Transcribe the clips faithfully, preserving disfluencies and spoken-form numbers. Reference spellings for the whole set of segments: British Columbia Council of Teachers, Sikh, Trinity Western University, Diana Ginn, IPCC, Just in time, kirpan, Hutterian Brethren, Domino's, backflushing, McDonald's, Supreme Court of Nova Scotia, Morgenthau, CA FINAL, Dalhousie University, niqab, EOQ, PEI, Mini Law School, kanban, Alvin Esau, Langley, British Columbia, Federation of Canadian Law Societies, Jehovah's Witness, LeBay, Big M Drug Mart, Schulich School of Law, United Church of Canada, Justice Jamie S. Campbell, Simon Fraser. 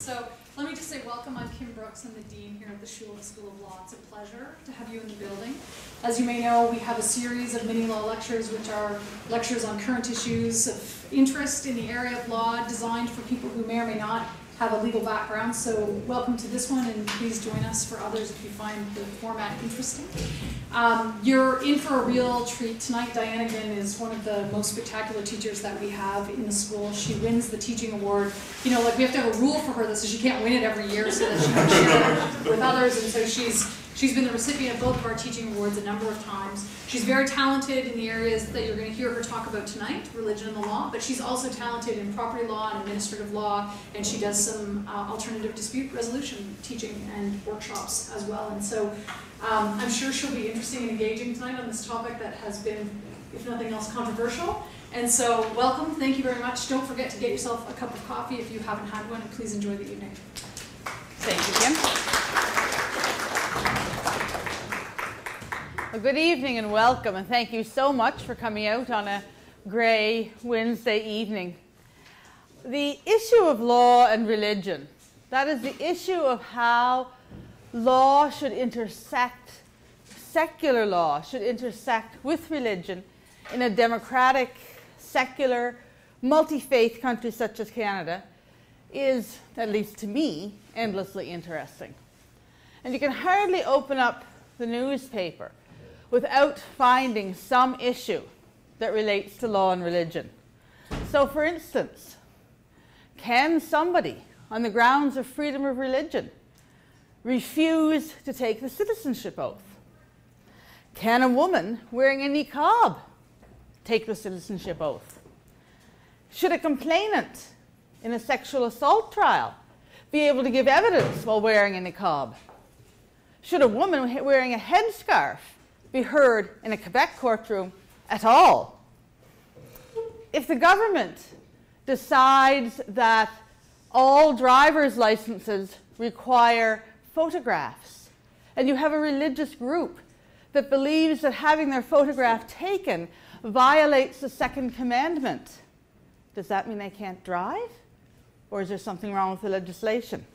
So let me just say welcome. I'm Kim Brooks. I'm the Dean here at the Schulich School of Law. It's a pleasure to have you in the building. As you may know, we have a series of mini-law lectures, which are lectures on current issues of interest in the area of law, designed for people who may or may not have a legal background. So welcome to this one, and please join us for others if you find the format interesting. Um, you're in for a real treat tonight. Diana Ginn is one of the most spectacular teachers that we have in the school. She wins the teaching award. You know, like we have to have a rule for her, so she can't win it every year, so that she can share it with others. And so she's she's been the recipient of both of our teaching awards a number of times. She's very talented in the areas that you're going to hear her talk about tonight, religion and the law. But she's also talented in property law and administrative law, and she does some uh, alternative dispute resolution teaching and workshops as well. And so. Um, I'm sure she'll be interesting and engaging tonight on this topic that has been, if nothing else, controversial. And so, welcome, thank you very much. Don't forget to get yourself a cup of coffee if you haven't had one, and please enjoy the evening. Thank you, Kim. Well, good evening and welcome, and thank you so much for coming out on a grey Wednesday evening. The issue of law and religion, that is the issue of how law should intersect, secular law should intersect with religion in a democratic, secular, multi-faith country such as Canada is, at least to me, endlessly interesting. And you can hardly open up the newspaper without finding some issue that relates to law and religion. So for instance, can somebody, on the grounds of freedom of religion, refuse to take the citizenship oath? Can a woman wearing a niqab take the citizenship oath? Should a complainant in a sexual assault trial be able to give evidence while wearing a niqab? Should a woman wearing a headscarf be heard in a Quebec courtroom at all? If the government decides that all driver's licenses require photographs, and you have a religious group that believes that having their photograph taken violates the second commandment, does that mean they can't drive? Or is there something wrong with the legislation?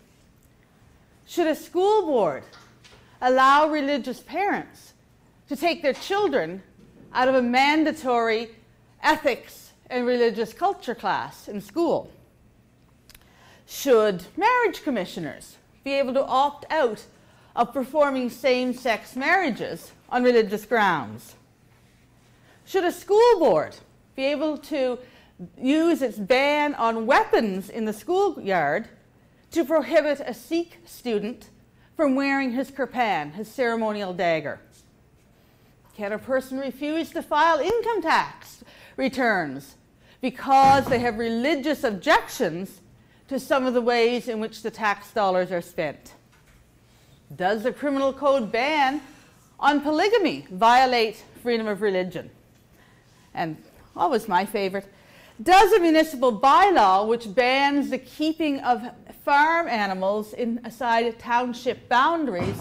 Should a school board allow religious parents to take their children out of a mandatory ethics and religious culture class in school? Should marriage commissioners be able to opt out of performing same-sex marriages on religious grounds? Should a school board be able to use its ban on weapons in the schoolyard to prohibit a Sikh student from wearing his kirpan, his ceremonial dagger? Can a person refuse to file income tax returns because they have religious objections to some of the ways in which the tax dollars are spent? Does the criminal code ban on polygamy violate freedom of religion? And always my favorite, does a municipal bylaw which bans the keeping of farm animals inside township boundaries,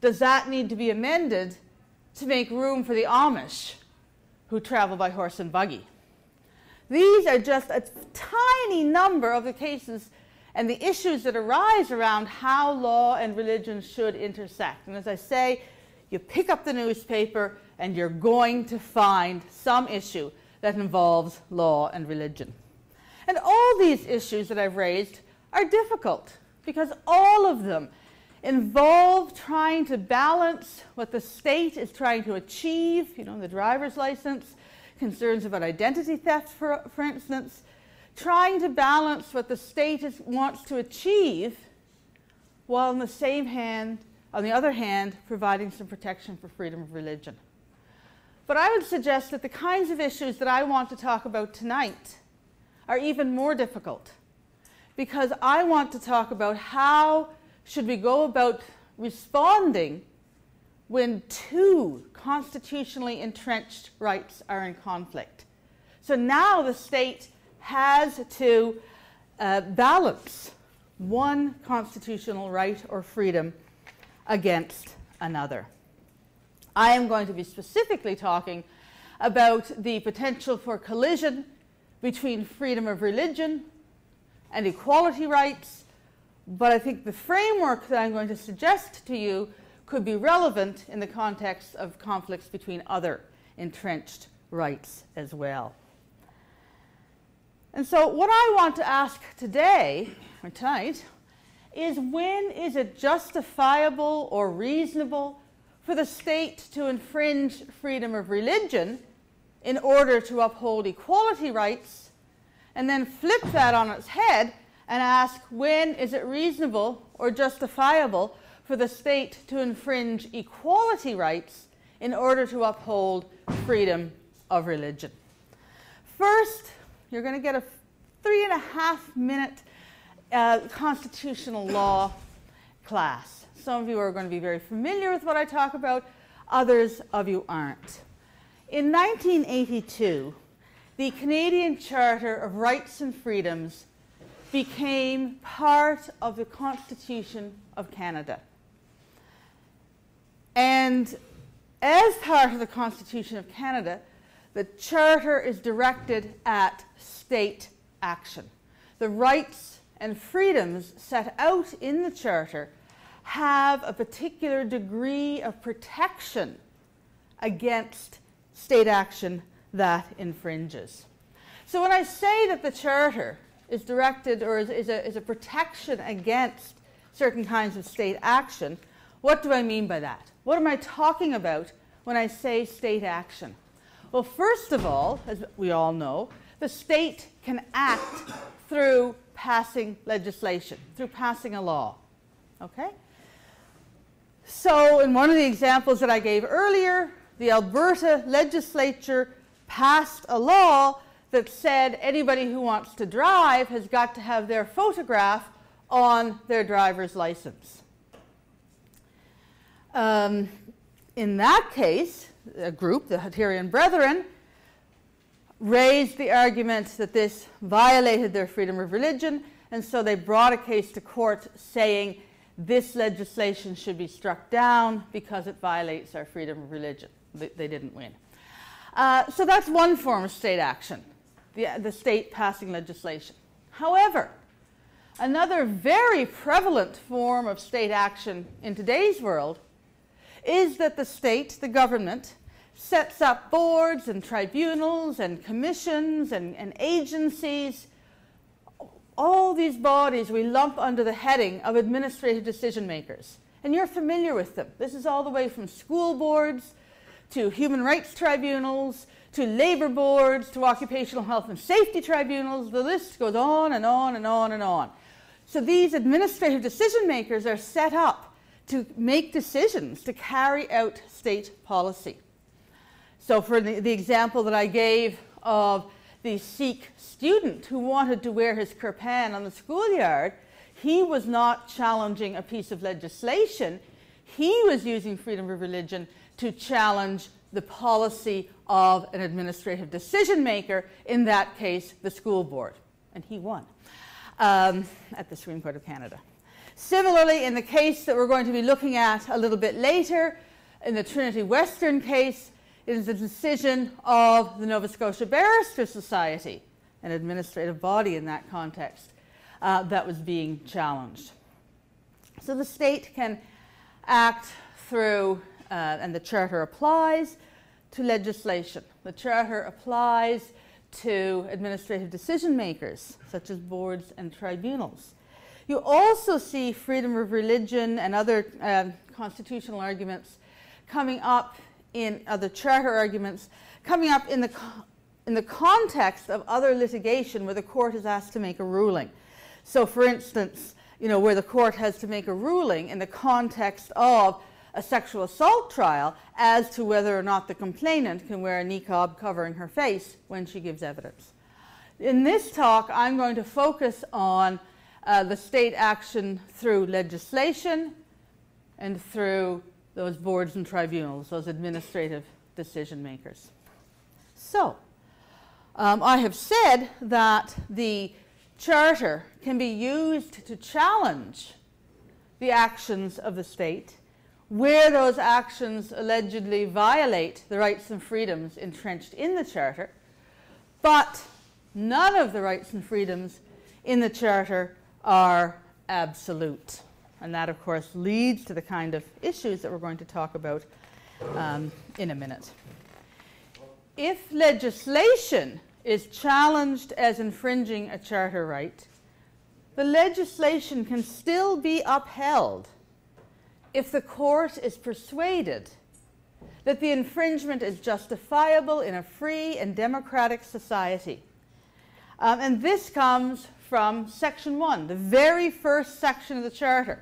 does that need to be amended to make room for the Amish who travel by horse and buggy? These are just a tiny number of the cases and the issues that arise around how law and religion should intersect. And as I say, you pick up the newspaper and you're going to find some issue that involves law and religion. And all these issues that I've raised are difficult because all of them involve trying to balance what the state is trying to achieve, you know, the driver's license, concerns about identity theft, for, for instance, trying to balance what the state is, wants to achieve, while on the same hand, on the other hand, providing some protection for freedom of religion. But I would suggest that the kinds of issues that I want to talk about tonight are even more difficult, because I want to talk about how should we go about responding when two constitutionally entrenched rights are in conflict. So now the state has to uh, balance one constitutional right or freedom against another. I am going to be specifically talking about the potential for collision between freedom of religion and equality rights, But I think the framework that I'm going to suggest to you could be relevant in the context of conflicts between other entrenched rights as well. And so what I want to ask today, or tonight, is when is it justifiable or reasonable for the state to infringe freedom of religion in order to uphold equality rights, and then flip that on its head and ask, when is it reasonable or justifiable for the state to infringe equality rights in order to uphold freedom of religion? First, you're going to get a three and a half minute uh, constitutional law class. Some of you are going to be very familiar with what I talk about, others of you aren't. In nineteen eighty-two, the Canadian Charter of Rights and Freedoms became part of the Constitution of Canada. And as part of the Constitution of Canada, the Charter is directed at state action. The rights and freedoms set out in the Charter have a particular degree of protection against state action that infringes. So when I say that the Charter is directed or is, is, a, is a protection against certain kinds of state action, what do I mean by that? What am I talking about when I say state action? Well, first of all, as we all know, the state can act through passing legislation, through passing a law. Okay? So in one of the examples that I gave earlier, the Alberta legislature passed a law that said anybody who wants to drive has got to have their photograph on their driver's license. Um, in that case, a group, the Hutterian Brethren, raised the argument that this violated their freedom of religion, and so they brought a case to court saying this legislation should be struck down because it violates our freedom of religion. They, they didn't win. Uh, so that's one form of state action, the, the state passing legislation. However, another very prevalent form of state action in today's world is that the state, the government, sets up boards and tribunals and commissions and, and agencies. All these bodies we lump under the heading of administrative decision makers. And you're familiar with them. This is all the way from school boards to human rights tribunals, to labor boards, to occupational health and safety tribunals. The list goes on and on and on and on. So these administrative decision makers are set up to make decisions, to carry out state policy. So for the, the example that I gave of the Sikh student who wanted to wear his kirpan on the schoolyard, he was not challenging a piece of legislation. He was using freedom of religion to challenge the policy of an administrative decision maker, in that case, the school board. And he won um, at the Supreme Court of Canada. Similarly, in the case that we're going to be looking at a little bit later, in the Trinity Western case, it is a decision of the Nova Scotia Barristers' Society, an administrative body in that context, uh, that was being challenged. So the state can act through, uh, and the Charter applies to legislation. The Charter applies to administrative decision makers, such as boards and tribunals. You also see freedom of religion and other uh, constitutional arguments coming up in other charter arguments, coming up in the, in the context of other litigation where the court is asked to make a ruling. So for instance, you know, where the court has to make a ruling in the context of a sexual assault trial as to whether or not the complainant can wear a niqab covering her face when she gives evidence. In this talk, I'm going to focus on uh, the state action through legislation and through those boards and tribunals, those administrative decision makers. So, um, I have said that the Charter can be used to challenge the actions of the state where those actions allegedly violate the rights and freedoms entrenched in the Charter, but none of the rights and freedoms in the Charter are absolute. And that, of course, leads to the kind of issues that we're going to talk about um, in a minute. If legislation is challenged as infringing a charter right, the legislation can still be upheld if the court is persuaded that the infringement is justifiable in a free and democratic society. Um, and this comes from Section one, the very first section of the Charter.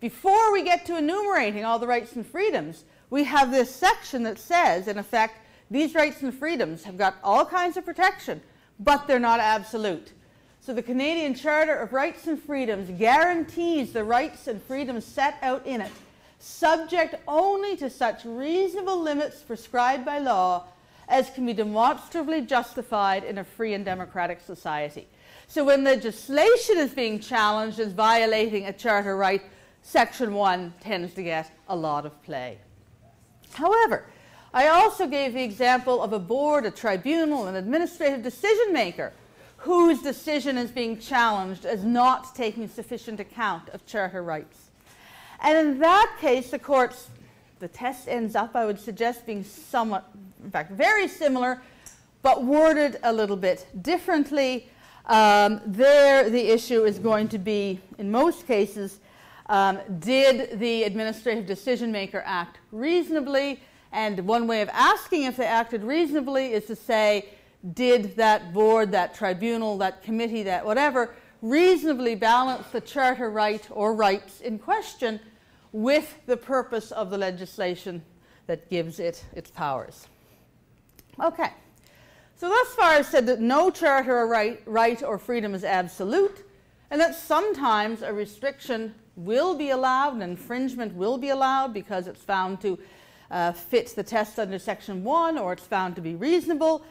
Before we get to enumerating all the rights and freedoms, we have this section that says, in effect, these rights and freedoms have got all kinds of protection, but they're not absolute. So the Canadian Charter of Rights and Freedoms guarantees the rights and freedoms set out in it, subject only to such reasonable limits prescribed by law as can be demonstrably justified in a free and democratic society. So when legislation is being challenged as violating a charter right, Section one tends to get a lot of play. However, I also gave the example of a board, a tribunal, an administrative decision maker whose decision is being challenged as not taking sufficient account of charter rights. And in that case, the courts, the test ends up, I would suggest, being somewhat, in fact, very similar, but worded a little bit differently. Um, there, the issue is going to be, in most cases, um, did the administrative decision maker act reasonably? And one way of asking if they acted reasonably is to say, did that board, that tribunal, that committee, that whatever, reasonably balance the charter right or rights in question with the purpose of the legislation that gives it its powers? Okay. So thus far I've said that no charter or right, right or freedom is absolute, and that sometimes a restriction will be allowed, an infringement will be allowed because it's found to uh, fit the test under Section one or it's found to be reasonable.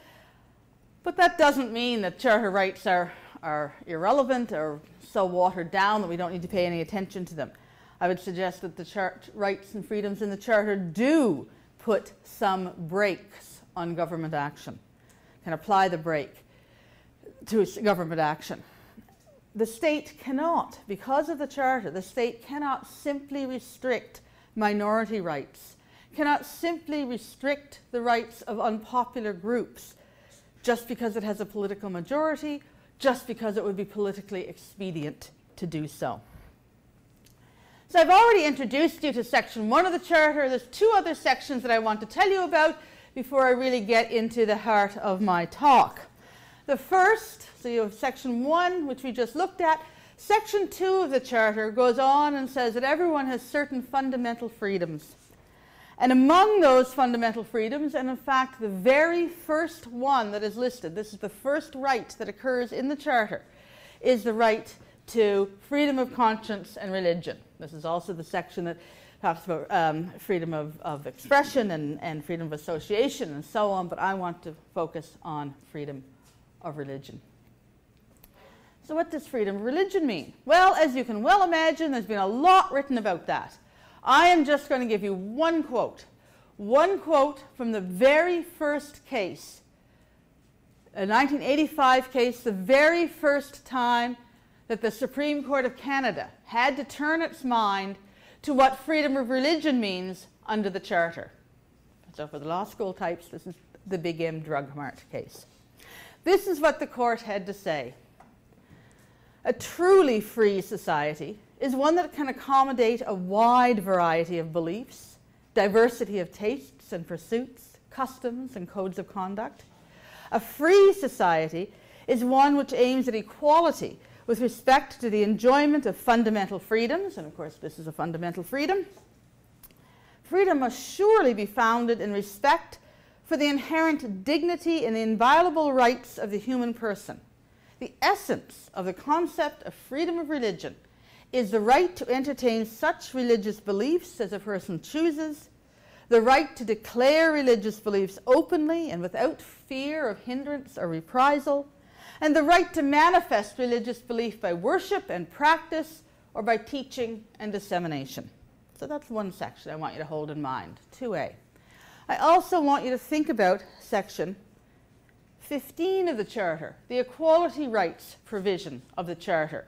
But that doesn't mean that charter rights are, are irrelevant or so watered down that we don't need to pay any attention to them. I would suggest that the char- rights and freedoms in the charter do put some brakes on government action. Can apply the brake to government action. The state cannot, because of the Charter, the state cannot simply restrict minority rights, cannot simply restrict the rights of unpopular groups just because it has a political majority, just because it would be politically expedient to do so. So I've already introduced you to Section one of the Charter. There's two other sections that I want to tell you about before I really get into the heart of my talk. The first, so you have Section one, which we just looked at. Section two of the Charter goes on and says that everyone has certain fundamental freedoms. And among those fundamental freedoms, and in fact the very first one that is listed, this is the first right that occurs in the Charter, is the right to freedom of conscience and religion. This is also the section that talks about um, freedom of, of expression and, and freedom of association and so on, but I want to focus on freedom of religion. So what does freedom of religion mean? Well, as you can well imagine, there's been a lot written about that. I am just going to give you one quote, one quote from the very first case, a nineteen eighty-five case, the very first time that the Supreme Court of Canada had to turn its mind to what freedom of religion means under the Charter. So for the law school types, this is the Big M Drug Mart case. This is what the court had to say. A truly free society is one that can accommodate a wide variety of beliefs, diversity of tastes and pursuits, customs and codes of conduct. A free society is one which aims at equality with respect to the enjoyment of fundamental freedoms, and of course this is a fundamental freedom. Freedom must surely be founded in respect for the inherent dignity and the inviolable rights of the human person. The essence of the concept of freedom of religion is the right to entertain such religious beliefs as a person chooses, the right to declare religious beliefs openly and without fear of hindrance or reprisal, and the right to manifest religious belief by worship and practice or by teaching and dissemination. So that's one section I want you to hold in mind, two A. I also want you to think about Section fifteen of the Charter, the equality rights provision of the Charter,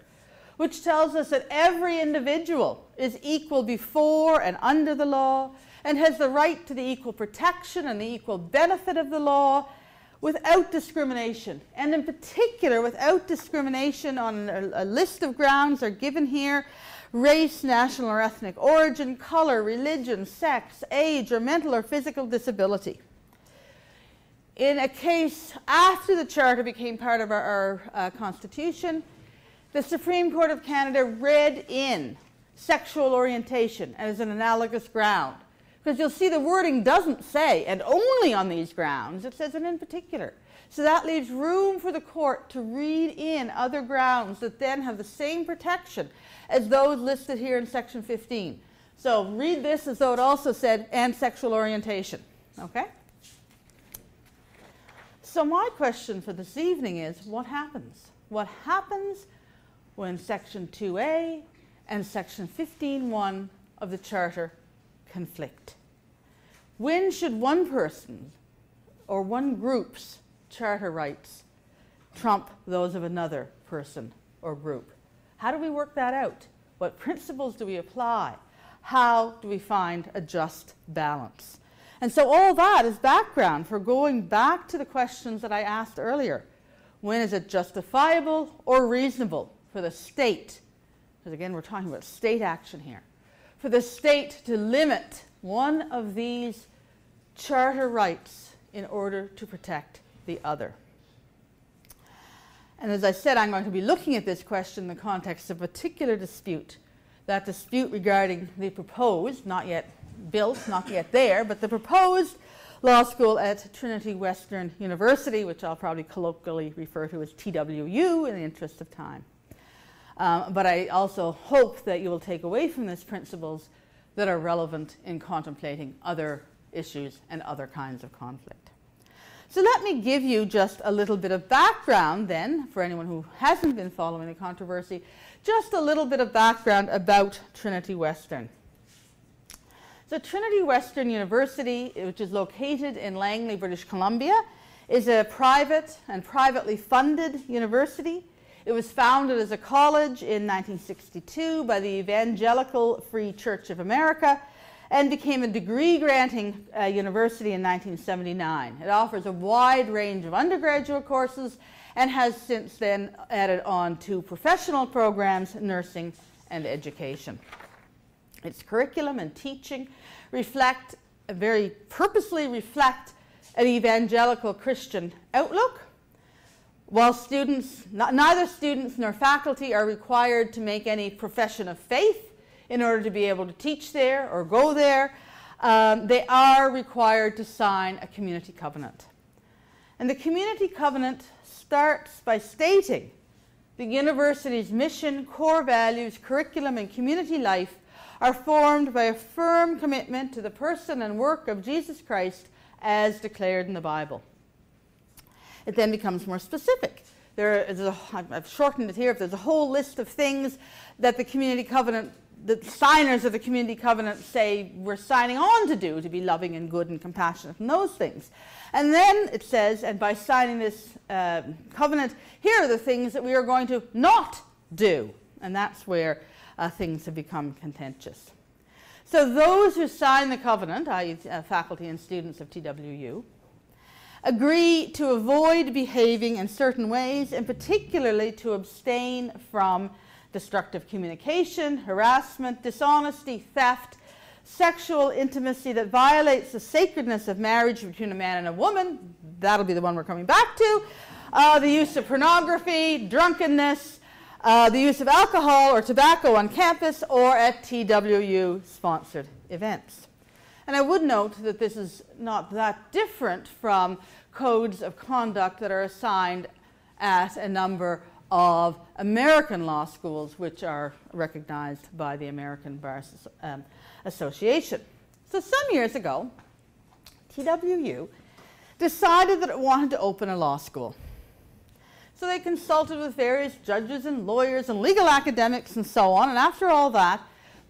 which tells us that every individual is equal before and under the law and has the right to the equal protection and the equal benefit of the law without discrimination, and in particular without discrimination on a, a list of grounds are given here: race, national or ethnic origin, color, religion, sex, age, or mental or physical disability. In a case after the Charter became part of our, our uh, Constitution, the Supreme Court of Canada read in sexual orientation as an analogous ground, because you'll see the wording doesn't say "and only on these grounds," it says "and in particular." So that leaves room for the court to read in other grounds that then have the same protection as those listed here in section fifteen. So read this as though it also said "and sexual orientation." Okay? So my question for this evening is, what happens? What happens when section two A and section fifteen one of the Charter conflict? When should one person or one group's Charter rights trump those of another person or group? How do we work that out? What principles do we apply? How do we find a just balance? And so all that is background for going back to the questions that I asked earlier. When is it justifiable or reasonable for the state, because again we're talking about state action here, for the state to limit one of these Charter rights in order to protect the other? And as I said, I'm going to be looking at this question in the context of a particular dispute, that dispute regarding the proposed, not yet built, not yet there, but the proposed law school at Trinity Western University, which I'll probably colloquially refer to as T W U in the interest of time. Um, but I also hope that you will take away from this principles that are relevant in contemplating other issues and other kinds of conflict. So let me give you just a little bit of background then, for anyone who hasn't been following the controversy, just a little bit of background about Trinity Western. So Trinity Western University, which is located in Langley, British Columbia, is a private and privately funded university. It was founded as a college in nineteen sixty-two by the Evangelical Free Church of America, and became a degree-granting uh, university in nineteen seventy-nine. It offers a wide range of undergraduate courses and has since then added on to professional programs, nursing, and education. Its curriculum and teaching reflect, very purposely reflect, an evangelical Christian outlook. While students, neither students nor faculty are required to make any profession of faith in order to be able to teach there or go there, um, they are required to sign a community covenant. And the community covenant starts by stating the university's mission, core values, curriculum, and community life are formed by a firm commitment to the person and work of Jesus Christ as declared in the Bible. It then becomes more specific. There is a, I've shortened it here, but there's a whole list of things that the community covenant the signers of the community covenant say we're signing on to do, to be loving and good and compassionate and those things. And then it says, and by signing this uh, covenant, here are the things that we are going to not do. And that's where uh, things have become contentious. So those who sign the covenant, that is uh, faculty and students of T W U, agree to avoid behaving in certain ways, and particularly to abstain from destructive communication, harassment, dishonesty, theft, sexual intimacy that violates the sacredness of marriage between a man and a woman — that'll be the one we're coming back to — uh, the use of pornography, drunkenness, uh, the use of alcohol or tobacco on campus or at T W U-sponsored events. And I would note that this is not that different from codes of conduct that are assigned at a number of American law schools, which are recognized by the American Bar um, Association. So some years ago, T W U decided that it wanted to open a law school. So they consulted with various judges and lawyers and legal academics and so on, and after all that,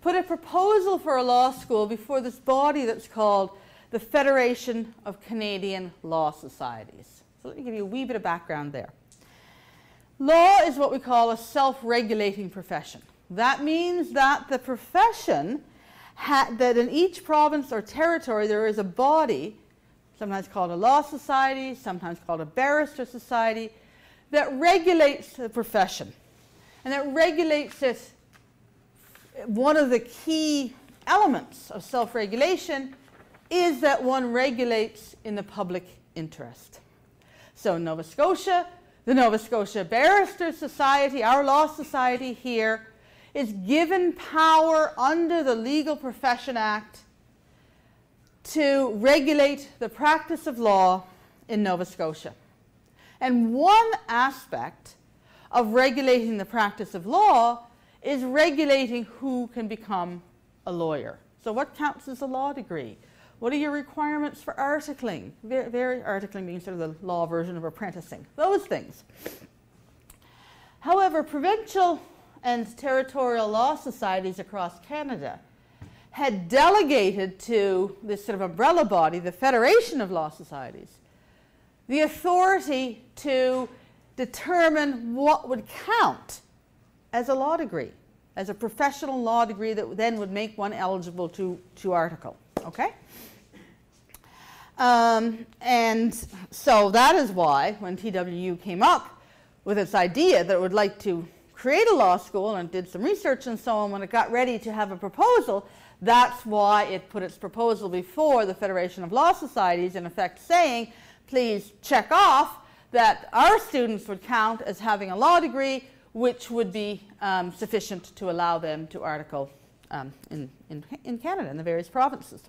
put a proposal for a law school before this body that's called the Federation of Canadian Law Societies. So let me give you a wee bit of background there. Law is what we call a self-regulating profession. That means that the profession, ha that in each province or territory there is a body, sometimes called a law society, sometimes called a barrister society, that regulates the profession. And that regulates it. One of the key elements of self-regulation is that one regulates in the public interest. So in Nova Scotia, the Nova Scotia Barristers' Society, our law society here, is given power under the Legal Profession Act to regulate the practice of law in Nova Scotia. And one aspect of regulating the practice of law is regulating who can become a lawyer. So what counts as a law degree? What are your requirements for articling? Very, very articling being sort of the law version of apprenticing. Those things. However, provincial and territorial law societies across Canada had delegated to this sort of umbrella body, the Federation of Law Societies, the authority to determine what would count as a law degree, as a professional law degree that then would make one eligible to, to article. Okay? Um, and so that is why when T W U came up with its idea that it would like to create a law school and did some research and so on, when it got ready to have a proposal, that's why it put its proposal before the Federation of Law Societies, in effect saying, please check off that our students would count as having a law degree, which would be um, sufficient to allow them to article Um, in, in, in Canada, in the various provinces.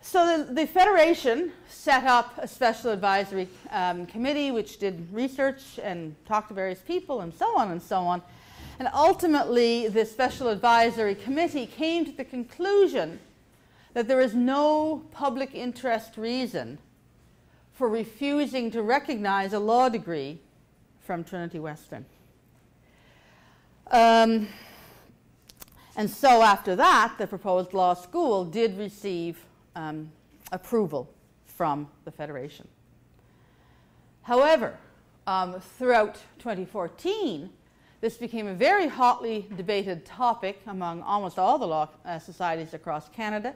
So the, the Federation set up a special advisory um, committee which did research and talked to various people and so on and so on. And ultimately, the special advisory committee came to the conclusion that there is no public interest reason for refusing to recognize a law degree from Trinity Western. Um, And so after that, the proposed law school did receive um, approval from the Federation. However, um, throughout twenty fourteen, this became a very hotly debated topic among almost all the law uh, societies across Canada.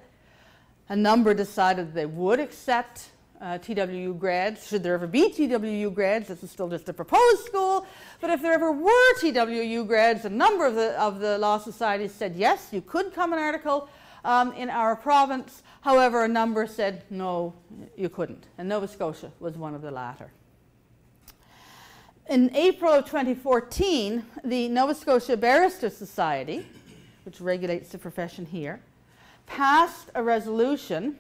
A number decided they would accept uh, T W U grads, should there ever be T W U grads. This is still just a proposed school. But if there ever were T W U grads, a number of the, of the law societies said, yes, you could come and article um, in our province. However, a number said, no, you couldn't. And Nova Scotia was one of the latter. In April of twenty fourteen, the Nova Scotia Barristers' Society, which regulates the profession here, passed a resolution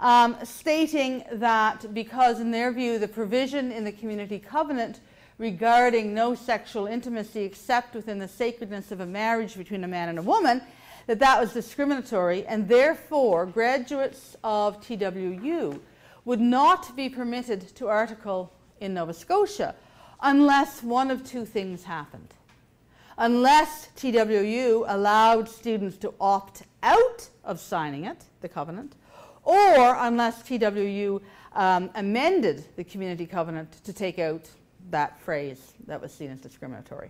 um, stating that because, in their view, the provision in the community covenant regarding no sexual intimacy except within the sacredness of a marriage between a man and a woman, that that was discriminatory, and therefore graduates of T W U would not be permitted to article in Nova Scotia unless one of two things happened. Unless T W U allowed students to opt out of signing it, the covenant, or unless T W U um, amended the community covenant to take out that phrase that was seen as discriminatory.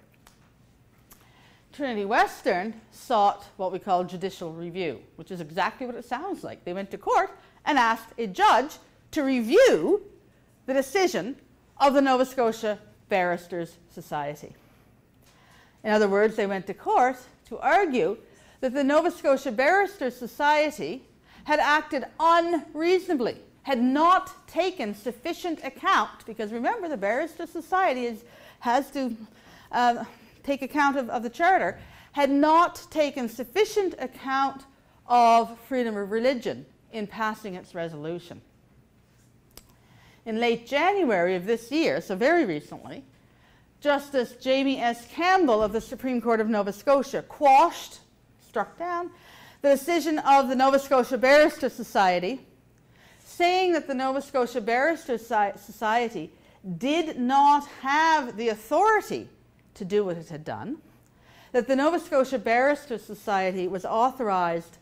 Trinity Western sought what we call judicial review, which is exactly what it sounds like. They went to court and asked a judge to review the decision of the Nova Scotia Barristers' Society. In other words, they went to court to argue that the Nova Scotia Barristers' Society had acted unreasonably, had not taken sufficient account, because remember the Barrister Society is, has to uh, take account of, of the Charter, had not taken sufficient account of freedom of religion in passing its resolution. In late January of this year, so very recently, Justice Jamie S. Campbell of the Supreme Court of Nova Scotia quashed, struck down, the decision of the Nova Scotia Barristers' Society, saying that the Nova Scotia Barristers' Society did not have the authority to do what it had done, that the Nova Scotia Barristers' Society was authorized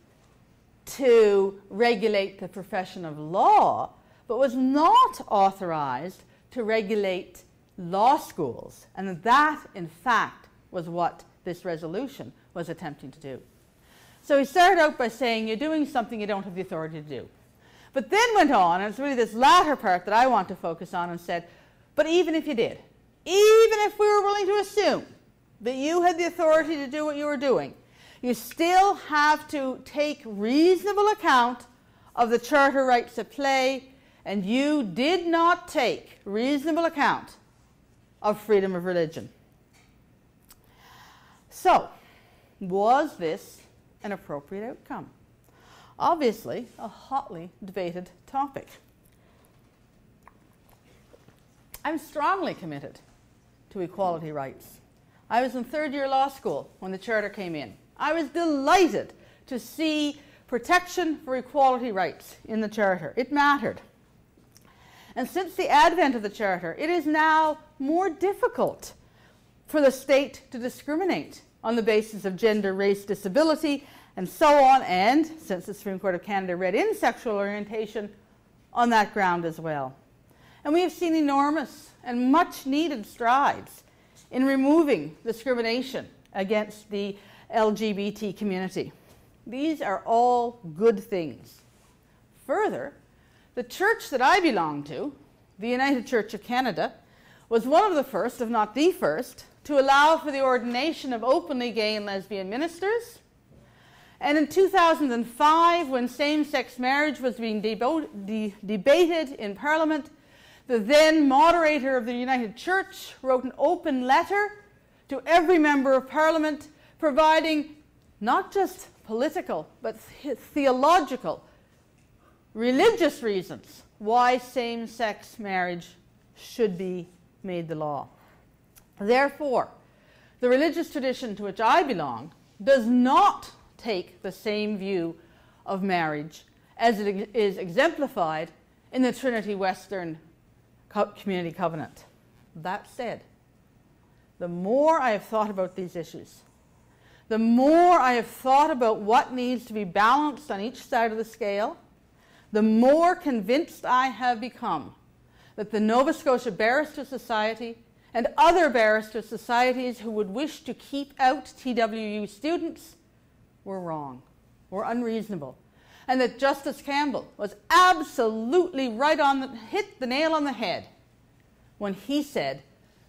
to regulate the profession of law, but was not authorized to regulate law schools. And that, in fact, was what this resolution was attempting to do. So he started out by saying, you're doing something you don't have the authority to do. But then went on, and it's really this latter part that I want to focus on, and said, but even if you did, even if we were willing to assume that you had the authority to do what you were doing, you still have to take reasonable account of the charter rights at play, and you did not take reasonable account of freedom of religion. So, was this an appropriate outcome? Obviously, a hotly debated topic. I'm strongly committed to equality rights. I was in third year law school when the Charter came in. I was delighted to see protection for equality rights in the Charter. It mattered. And since the advent of the Charter, it is now more difficult for the state to discriminate on the basis of gender, race, disability, and so on, and since the Supreme Court of Canada read in sexual orientation, on that ground as well. And we have seen enormous and much needed strides in removing discrimination against the L G B T community. These are all good things. Further, the church that I belong to, the United Church of Canada, was one of the first, if not the first, to allow for the ordination of openly gay and lesbian ministers. And in two thousand five, when same-sex marriage was being de debated in Parliament, the then moderator of the United Church wrote an open letter to every member of Parliament providing not just political, but th theological, religious reasons why same-sex marriage should be made the law. Therefore, the religious tradition to which I belong does not take the same view of marriage as it is exemplified in the Trinity Western Community Covenant. That said, the more I have thought about these issues, the more I have thought about what needs to be balanced on each side of the scale, the more convinced I have become that the Nova Scotia Barristers' Society and other barrister societies who would wish to keep out T W U students were wrong, were unreasonable, and that Justice Campbell was absolutely right on the, hit the nail on the head when he said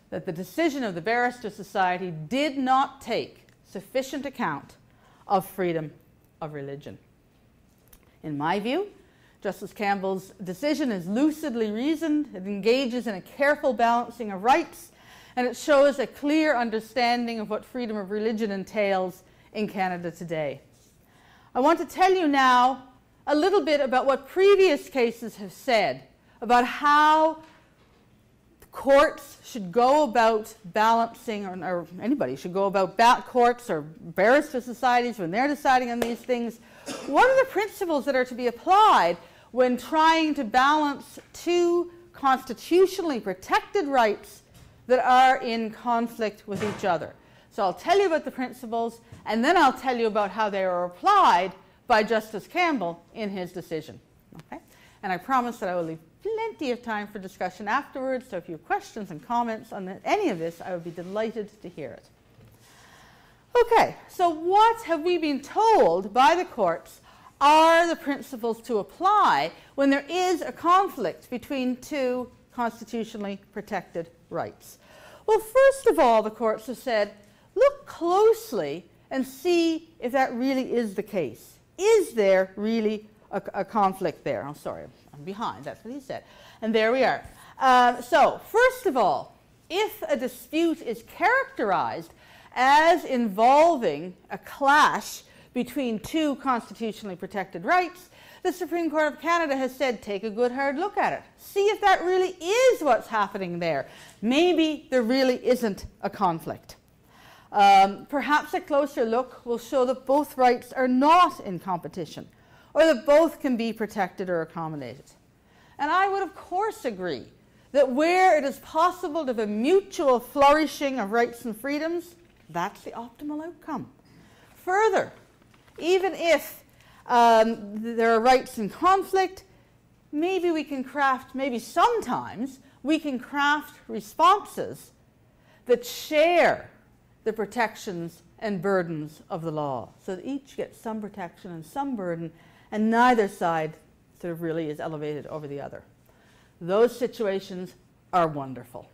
that the decision of the Barrister Society did not take sufficient account of freedom of religion. In my view, Justice Campbell's decision is lucidly reasoned, it engages in a careful balancing of rights, and it shows a clear understanding of what freedom of religion entails in Canada today. I want to tell you now a little bit about what previous cases have said about how courts should go about balancing, or, or anybody should go about ba courts or barrister societies when they're deciding on these things. What are the principles that are to be applied when trying to balance two constitutionally protected rights that are in conflict with each other? So I'll tell you about the principles, and then I'll tell you about how they are applied by Justice Campbell in his decision. Okay? And I promise that I will leave plenty of time for discussion afterwards, so if you have questions and comments on any of this, I would be delighted to hear it. Okay, so what have we been told by the courts are the principles to apply when there is a conflict between two constitutionally protected rights? Well, first of all, the courts have said, look closely and see if that really is the case. Is there really a, a conflict there? I'm sorry, I'm behind. That's what he said. And there we are. Uh, so, first of all, if a dispute is characterized as involving a clash between two constitutionally protected rights, the Supreme Court of Canada has said, take a good hard look at it. See if that really is what's happening there. Maybe there really isn't a conflict. Um, perhaps a closer look will show that both rights are not in competition, or that both can be protected or accommodated. And I would, of course, agree that where it is possible to have a mutual flourishing of rights and freedoms, that's the optimal outcome. Further, even if um, there are rights in conflict, maybe we can craft, maybe sometimes, we can craft responses that share the protections and burdens of the law, so that each gets some protection and some burden, and neither side sort of really is elevated over the other. Those situations are wonderful.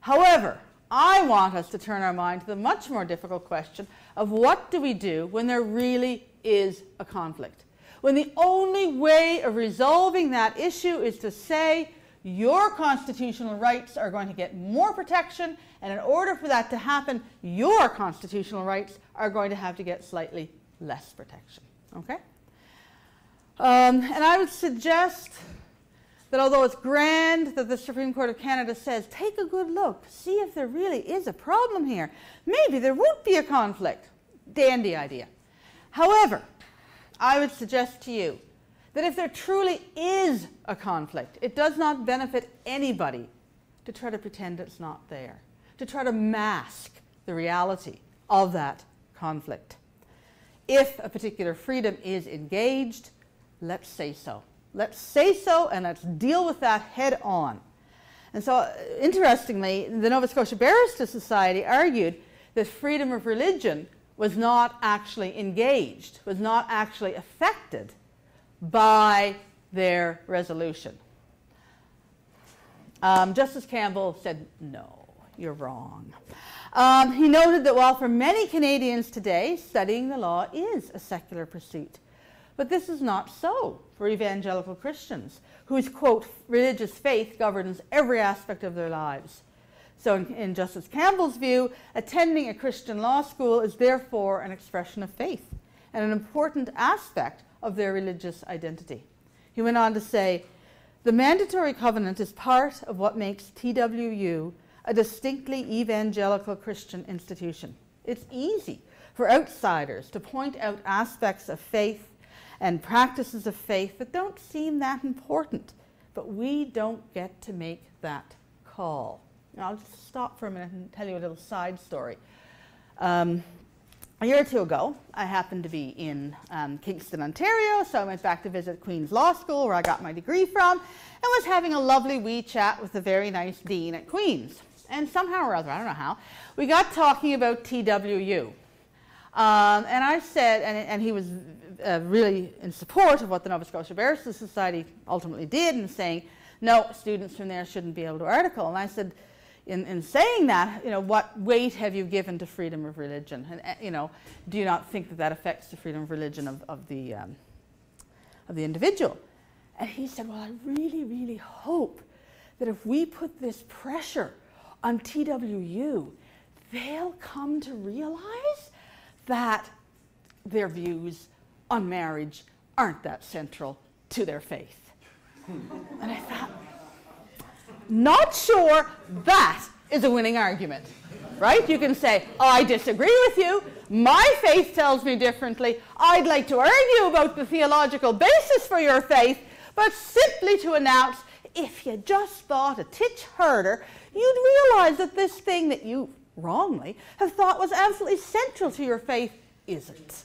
However, I want us to turn our mind to the much more difficult question of what do we do when there really is a conflict, when the only way of resolving that issue is to say your constitutional rights are going to get more protection, and in order for that to happen, your constitutional rights are going to have to get slightly less protection. Okay? Um, and I would suggest that although it's grand that the Supreme Court of Canada says, take a good look, see if there really is a problem here. Maybe there won't be a conflict. Dandy idea. However, I would suggest to you that if there truly is a conflict, it does not benefit anybody to try to pretend it's not there, to try to mask the reality of that conflict. If a particular freedom is engaged, let's say so. Let's say so, and let's deal with that head on. And so, interestingly, the Nova Scotia Barristers' Society argued that freedom of religion was not actually engaged, was not actually affected by their resolution. Um, Justice Campbell said, no, you're wrong. Um, he noted that while for many Canadians today, studying the law is a secular pursuit, but this is not so for evangelical Christians, whose, quote, religious faith governs every aspect of their lives. So in, in Justice Campbell's view, attending a Christian law school is therefore an expression of faith and an important aspect of their religious identity. He went on to say, the mandatory covenant is part of what makes T W U a distinctly evangelical Christian institution. It's easy for outsiders to point out aspects of faith and practices of faith that don't seem that important, but we don't get to make that call. Now, I'll just stop for a minute and tell you a little side story. Um, A year or two ago, I happened to be in um, Kingston, Ontario, so I went back to visit Queen's Law School, where I got my degree from, and was having a lovely wee chat with a very nice dean at Queen's. And somehow or other, I don't know how, we got talking about T W U. Um, and I said, and, and he was uh, really in support of what the Nova Scotia Barristers' Society ultimately did, and saying, no, students from there shouldn't be able to article. And I said, In, in saying that, you know, what weight have you given to freedom of religion? And, you know, do you not think that that affects the freedom of religion of, of, the, um, of the individual? And he said, well, I really, really hope that if we put this pressure on T W U, they'll come to realize that their views on marriage aren't that central to their faith. And I thought, not sure that is a winning argument, right? You can say, oh, I disagree with you. My faith tells me differently. I'd like to argue about the theological basis for your faith, but simply to announce, if you just bought a titch herder, you'd realize that this thing that you wrongly have thought was absolutely central to your faith isn't.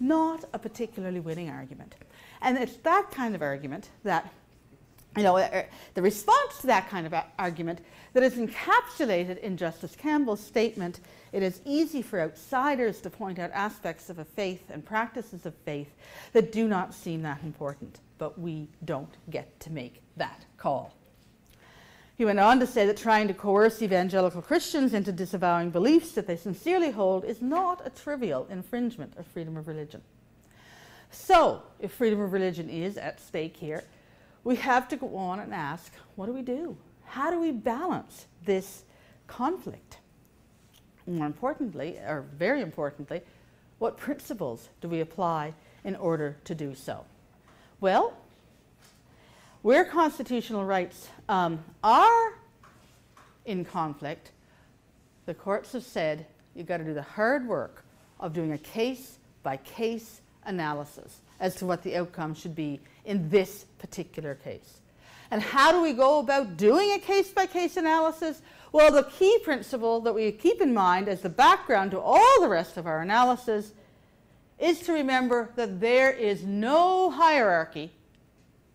Not a particularly winning argument. And it's that kind of argument that You know, the response to that kind of argument that is encapsulated in Justice Campbell's statement, it is easy for outsiders to point out aspects of a faith and practices of faith that do not seem that important, but we don't get to make that call. He went on to say that trying to coerce evangelical Christians into disavowing beliefs that they sincerely hold is not a trivial infringement of freedom of religion. So, if freedom of religion is at stake here, we have to go on and ask, what do we do? How do we balance this conflict? More importantly, or very importantly, what principles do we apply in order to do so? Well, where constitutional rights um, are in conflict, the courts have said you've got to do the hard work of doing a case-by-case analysis as to what the outcome should be in this particular case. And how do we go about doing a case-by-case analysis? Well, the key principle that we keep in mind as the background to all the rest of our analysis is to remember that there is no hierarchy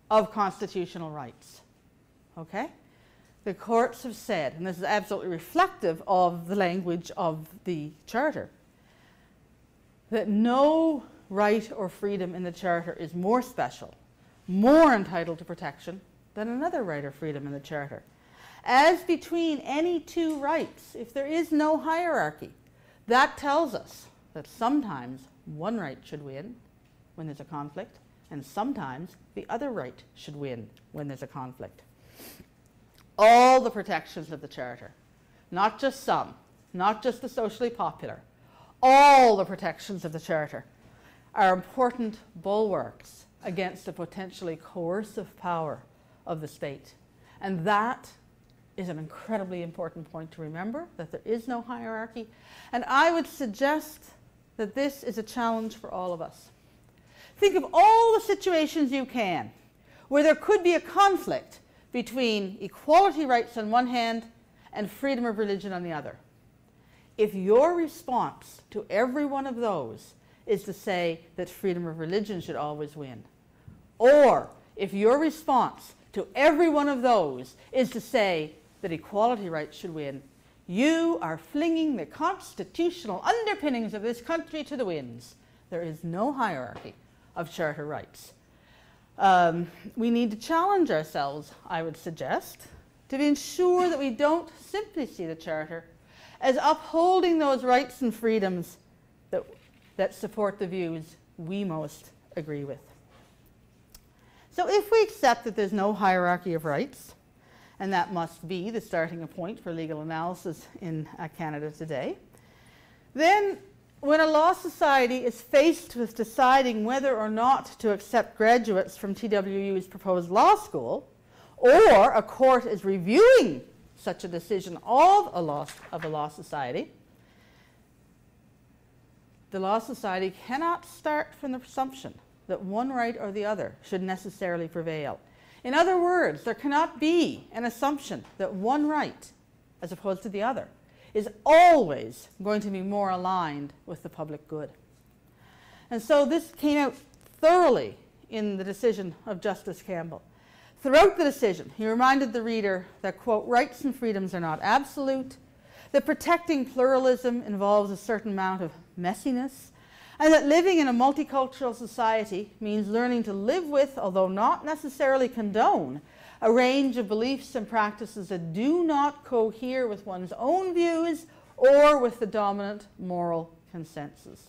of constitutional rights. Okay? The courts have said, and this is absolutely reflective of the language of the Charter, that no right or freedom in the Charter is more special, more entitled to protection than another right or freedom in the Charter. As between any two rights, if there is no hierarchy, that tells us that sometimes one right should win when there's a conflict, and sometimes the other right should win when there's a conflict. All the protections of the Charter, not just some, not just the socially popular, all the protections of the Charter are important bulwarks against the potentially coercive power of the state. And that is an incredibly important point to remember, that there is no hierarchy. And I would suggest that this is a challenge for all of us. Think of all the situations you can where there could be a conflict between equality rights on one hand and freedom of religion on the other. If your response to every one of those is to say that freedom of religion should always win, or if your response to every one of those is to say that equality rights should win, you are flinging the constitutional underpinnings of this country to the winds. There is no hierarchy of Charter rights. Um, we need to challenge ourselves, I would suggest, to ensure that we don't simply see the Charter as upholding those rights and freedoms that, that support the views we most agree with. So if we accept that there's no hierarchy of rights, and that must be the starting point for legal analysis in uh, Canada today, then when a law society is faced with deciding whether or not to accept graduates from T W U's proposed law school, or a court is reviewing such a decision of a law, of a law society, the law society cannot start from the presumption that one right or the other should necessarily prevail. In other words, there cannot be an assumption that one right, as opposed to the other, is always going to be more aligned with the public good. And so this came out thoroughly in the decision of Justice Campbell. Throughout the decision, he reminded the reader that, quote, rights and freedoms are not absolute, that protecting pluralism involves a certain amount of messiness, and that living in a multicultural society means learning to live with, although not necessarily condone, a range of beliefs and practices that do not cohere with one's own views or with the dominant moral consensus.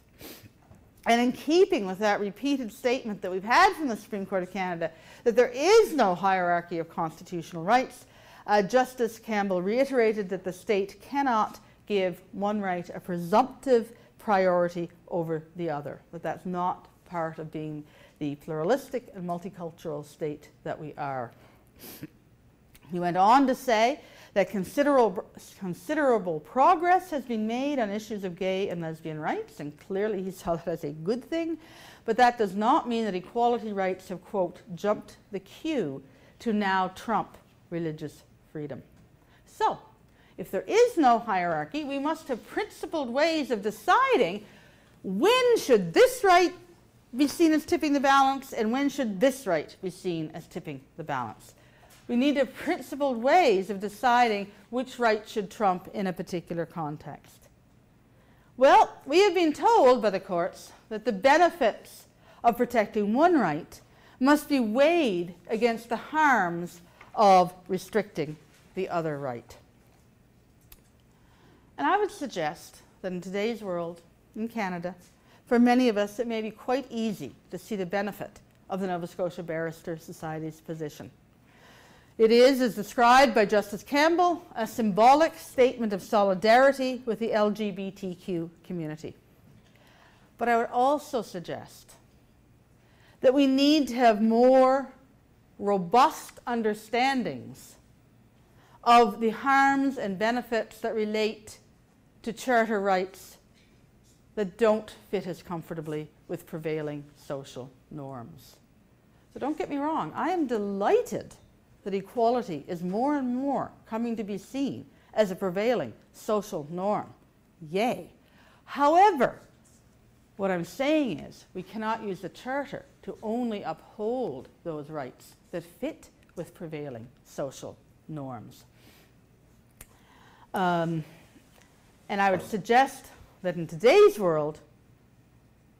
And in keeping with that repeated statement that we've had from the Supreme Court of Canada, that there is no hierarchy of constitutional rights, uh, Justice Campbell reiterated that the state cannot give one right a presumptive priority over the other, that that's not part of being the pluralistic and multicultural state that we are. He went on to say that considerable, considerable progress has been made on issues of gay and lesbian rights, and clearly he saw that as a good thing, but that does not mean that equality rights have, quote, jumped the queue to now trump religious freedom. So, if there is no hierarchy, we must have principled ways of deciding when should this right be seen as tipping the balance and when should this right be seen as tipping the balance. We need to have principled ways of deciding which right should trump in a particular context. Well, we have been told by the courts that the benefits of protecting one right must be weighed against the harms of restricting the other right. And I would suggest that in today's world, in Canada, for many of us, it may be quite easy to see the benefit of the Nova Scotia Barristers' Society's position. It is, as described by Justice Campbell, a symbolic statement of solidarity with the L G B T Q community. But I would also suggest that we need to have more robust understandings of the harms and benefits that relate to Charter rights that don't fit as comfortably with prevailing social norms. So don't get me wrong, I am delighted that equality is more and more coming to be seen as a prevailing social norm. Yay. However, what I'm saying is we cannot use the Charter to only uphold those rights that fit with prevailing social norms. Um, and I would suggest that in today's world,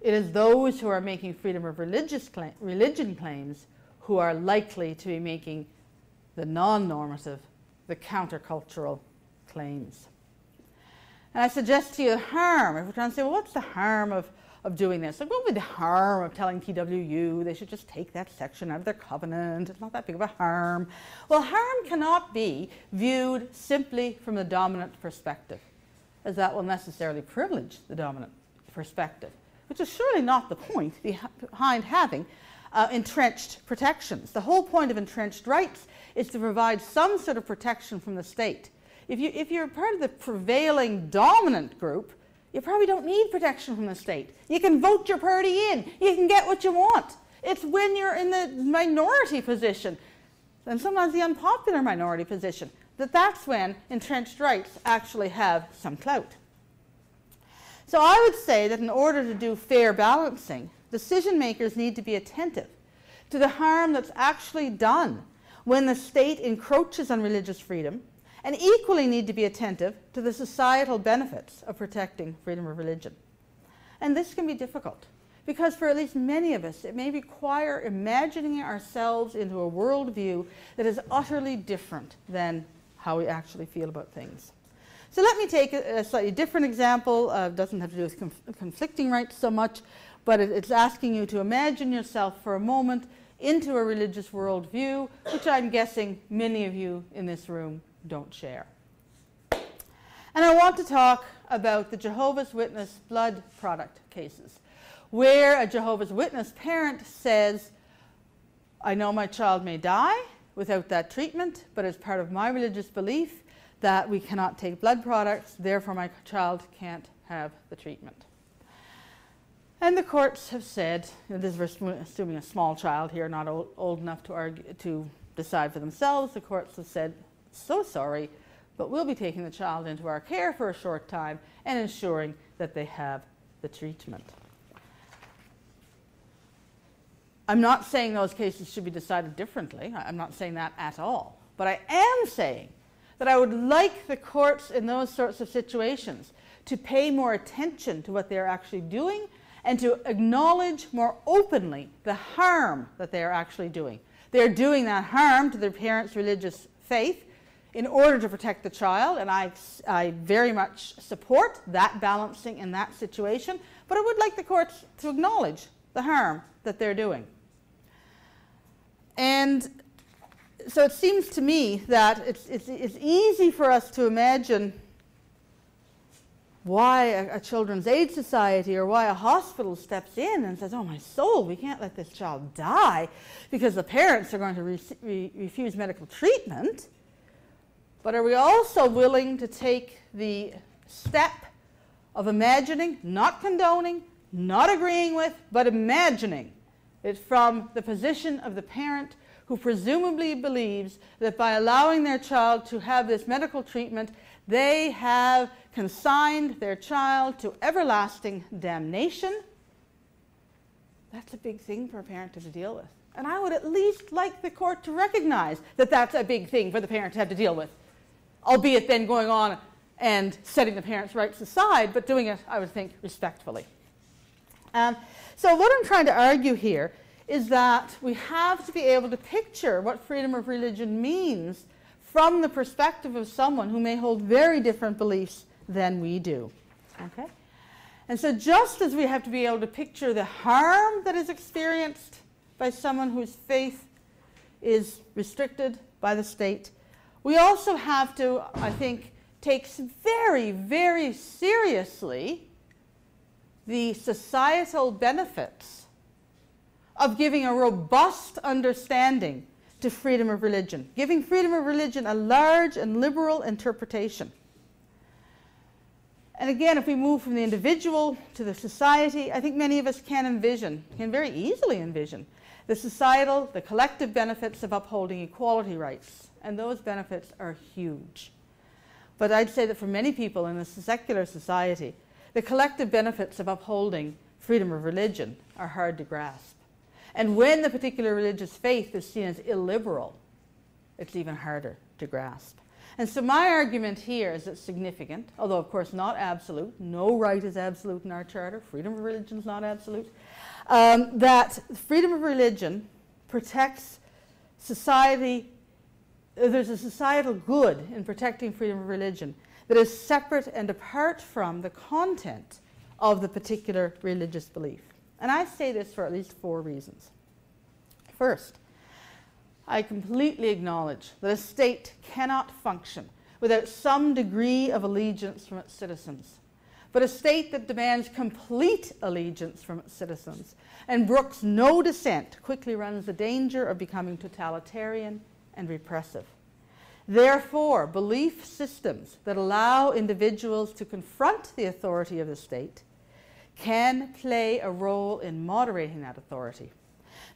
it is those who are making freedom of religious claim, religion claims who are likely to be making the non-normative, the countercultural claims. And I suggest to you harm. If we're trying to say, well, what's the harm of, of doing this? Like, what would be the harm of telling T W U they should just take that section out of their covenant? It's not that big of a harm. Well, harm cannot be viewed simply from the dominant perspective, as that will necessarily privilege the dominant perspective, which is surely not the point behind having uh, entrenched protections. The whole point of entrenched rights is to provide some sort of protection from the state. If, you, if you're part of the prevailing dominant group, you probably don't need protection from the state. You can vote your party in. You can get what you want. It's when you're in the minority position, and sometimes the unpopular minority position, that that's when entrenched rights actually have some clout. So I would say that in order to do fair balancing, decision makers need to be attentive to the harm that's actually done when the state encroaches on religious freedom, and equally need to be attentive to the societal benefits of protecting freedom of religion. And this can be difficult, because for at least many of us, it may require imagining ourselves into a worldview that is utterly different than how we actually feel about things. So let me take a, a slightly different example. Uh, it doesn't have to do with conf conflicting rights so much, but it, it's asking you to imagine yourself for a moment into a religious worldview, which I'm guessing many of you in this room don't share. And I want to talk about the Jehovah's Witness blood product cases, where a Jehovah's Witness parent says, I know my child may die without that treatment, but as part of my religious belief that we cannot take blood products, therefore my child can't have the treatment. And the courts have said, and this is assuming a small child here, not old, old enough to argue, to decide for themselves, the courts have said, so sorry, but we'll be taking the child into our care for a short time and ensuring that they have the treatment. I'm not saying those cases should be decided differently. I'm not saying that at all. But I am saying that I would like the courts in those sorts of situations to pay more attention to what they're actually doing and to acknowledge more openly the harm that they are actually doing. They're doing that harm to their parents' religious faith in order to protect the child, and I, I very much support that balancing in that situation, but I would like the courts to acknowledge the harm that they're doing. And so it seems to me that it's, it's, it's easy for us to imagine why a, a children's aid society or why a hospital steps in and says, oh my soul, we can't let this child die because the parents are going to re re refuse medical treatment. But are we also willing to take the step of imagining, not condoning, not agreeing with, but imagining it from the position of the parent who presumably believes that by allowing their child to have this medical treatment, they have consigned their child to everlasting damnation? That's a big thing for a parent to deal with. And I would at least like the court to recognize that that's a big thing for the parent to have to deal with, albeit then going on and setting the parents' rights aside, but doing it, I would think, respectfully. Um, so what I'm trying to argue here is that we have to be able to picture what freedom of religion means from the perspective of someone who may hold very different beliefs than we do. Okay? And so just as we have to be able to picture the harm that is experienced by someone whose faith is restricted by the state, we also have to, I think, take very, very seriously the societal benefits of giving a robust understanding to freedom of religion, giving freedom of religion a large and liberal interpretation. And again, if we move from the individual to the society, I think many of us can envision, can very easily envision, the societal, the collective benefits of upholding equality rights. And those benefits are huge. But I'd say that for many people in a secular society, the collective benefits of upholding freedom of religion are hard to grasp. And when the particular religious faith is seen as illiberal, it's even harder to grasp. And so my argument here is that significant, although of course not absolute, no right is absolute in our charter, freedom of religion is not absolute, um, that freedom of religion protects society, there's a societal good in protecting freedom of religion that is separate and apart from the content of the particular religious belief. And I say this for at least four reasons. First, I completely acknowledge that a state cannot function without some degree of allegiance from its citizens. But a state that demands complete allegiance from its citizens and brooks no dissent quickly runs the danger of becoming totalitarian and repressive. Therefore, belief systems that allow individuals to confront the authority of the state can play a role in moderating that authority.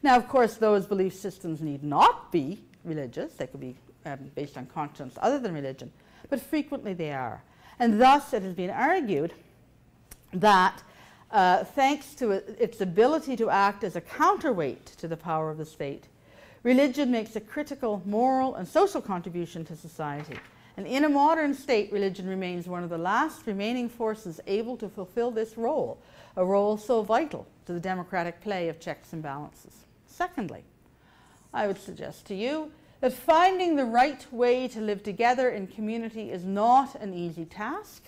Now, of course, those belief systems need not be religious. They could be um, based on conscience other than religion, but frequently they are. And thus, it has been argued that uh, thanks to its ability to act as a counterweight to the power of the state, religion makes a critical moral and social contribution to society. And in a modern state, religion remains one of the last remaining forces able to fulfill this role, a role so vital to the democratic play of checks and balances. Secondly, I would suggest to you that finding the right way to live together in community is not an easy task,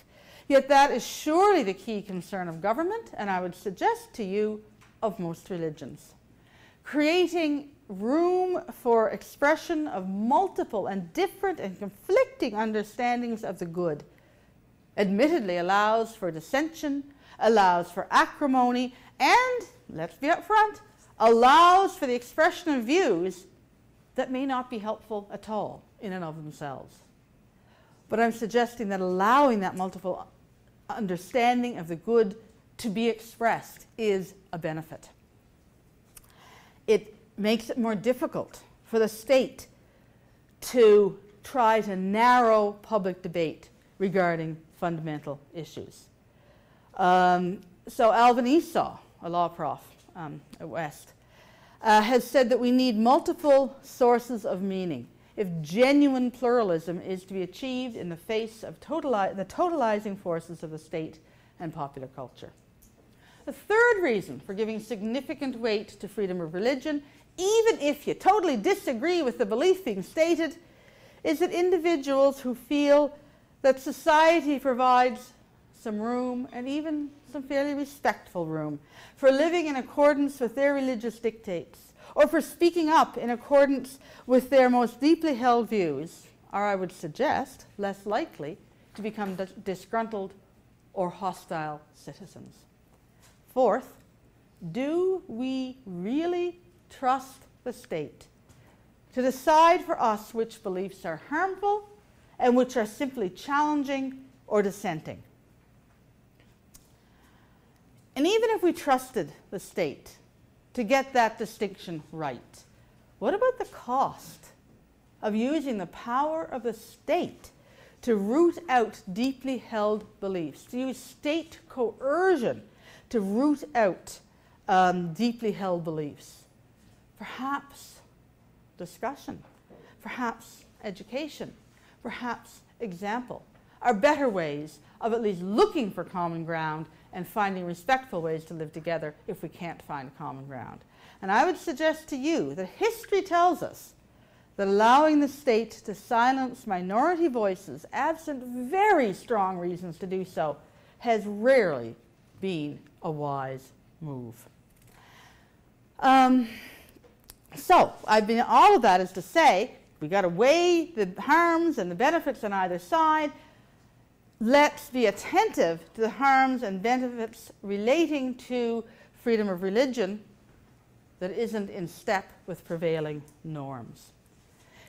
yet that is surely the key concern of government, and I would suggest to you of most religions. Creating room for expression of multiple and different and conflicting understandings of the good admittedly allows for dissension, allows for acrimony, and, let's be up front, allows for the expression of views that may not be helpful at all in and of themselves. But I'm suggesting that allowing that multiple understanding of the good to be expressed is a benefit. It makes it more difficult for the state to try to narrow public debate regarding fundamental issues. Um, so Alvin Esau, a law prof um, at West, uh, has said that we need multiple sources of meaning if genuine pluralism is to be achieved in the face of totali the totalizing forces of the state and popular culture. The third reason for giving significant weight to freedom of religion, even if you totally disagree with the belief being stated, is that individuals who feel that society provides some room, and even some fairly respectful room, for living in accordance with their religious dictates, or for speaking up in accordance with their most deeply held views, are, I would suggest, less likely to become dis disgruntled or hostile citizens. Fourth, do we really trust the state to decide for us which beliefs are harmful and which are simply challenging or dissenting? And even if we trusted the state to get that distinction right, what about the cost of using the power of the state to root out deeply held beliefs, to use state coercion to root out um, deeply held beliefs? Perhaps discussion, perhaps education, perhaps example are better ways of at least looking for common ground and finding respectful ways to live together if we can't find common ground. And I would suggest to you that history tells us that allowing the state to silence minority voices, absent very strong reasons to do so, has rarely been a wise move. Um, so I've been, all of that is to say, we've got to weigh the harms and the benefits on either side. Let's be attentive to the harms and benefits relating to freedom of religion that isn't in step with prevailing norms.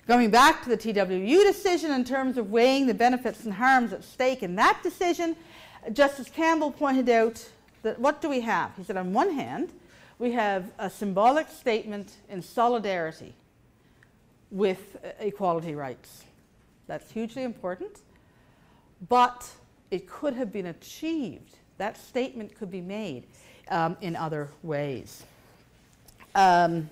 Going back to the T W U decision in terms of weighing the benefits and harms at stake in that decision, Justice Campbell pointed out that what do we have? He said, on one hand, we have a symbolic statement in solidarity with equality rights. That's hugely important. But it could have been achieved. That statement could be made um, in other ways. Um,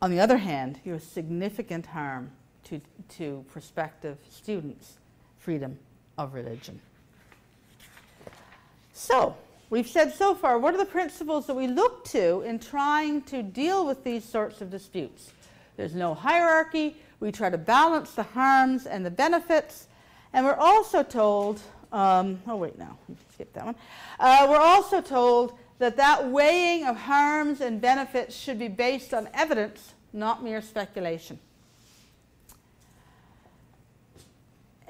on the other hand, you have significant harm to, to prospective students freedom of religion. So we've said so far, what are the principles that we look to in trying to deal with these sorts of disputes? There's no hierarchy. We try to balance the harms and the benefits. And we're also told, um, oh wait, no, skip that one. Uh, we're also told that that weighing of harms and benefits should be based on evidence, not mere speculation.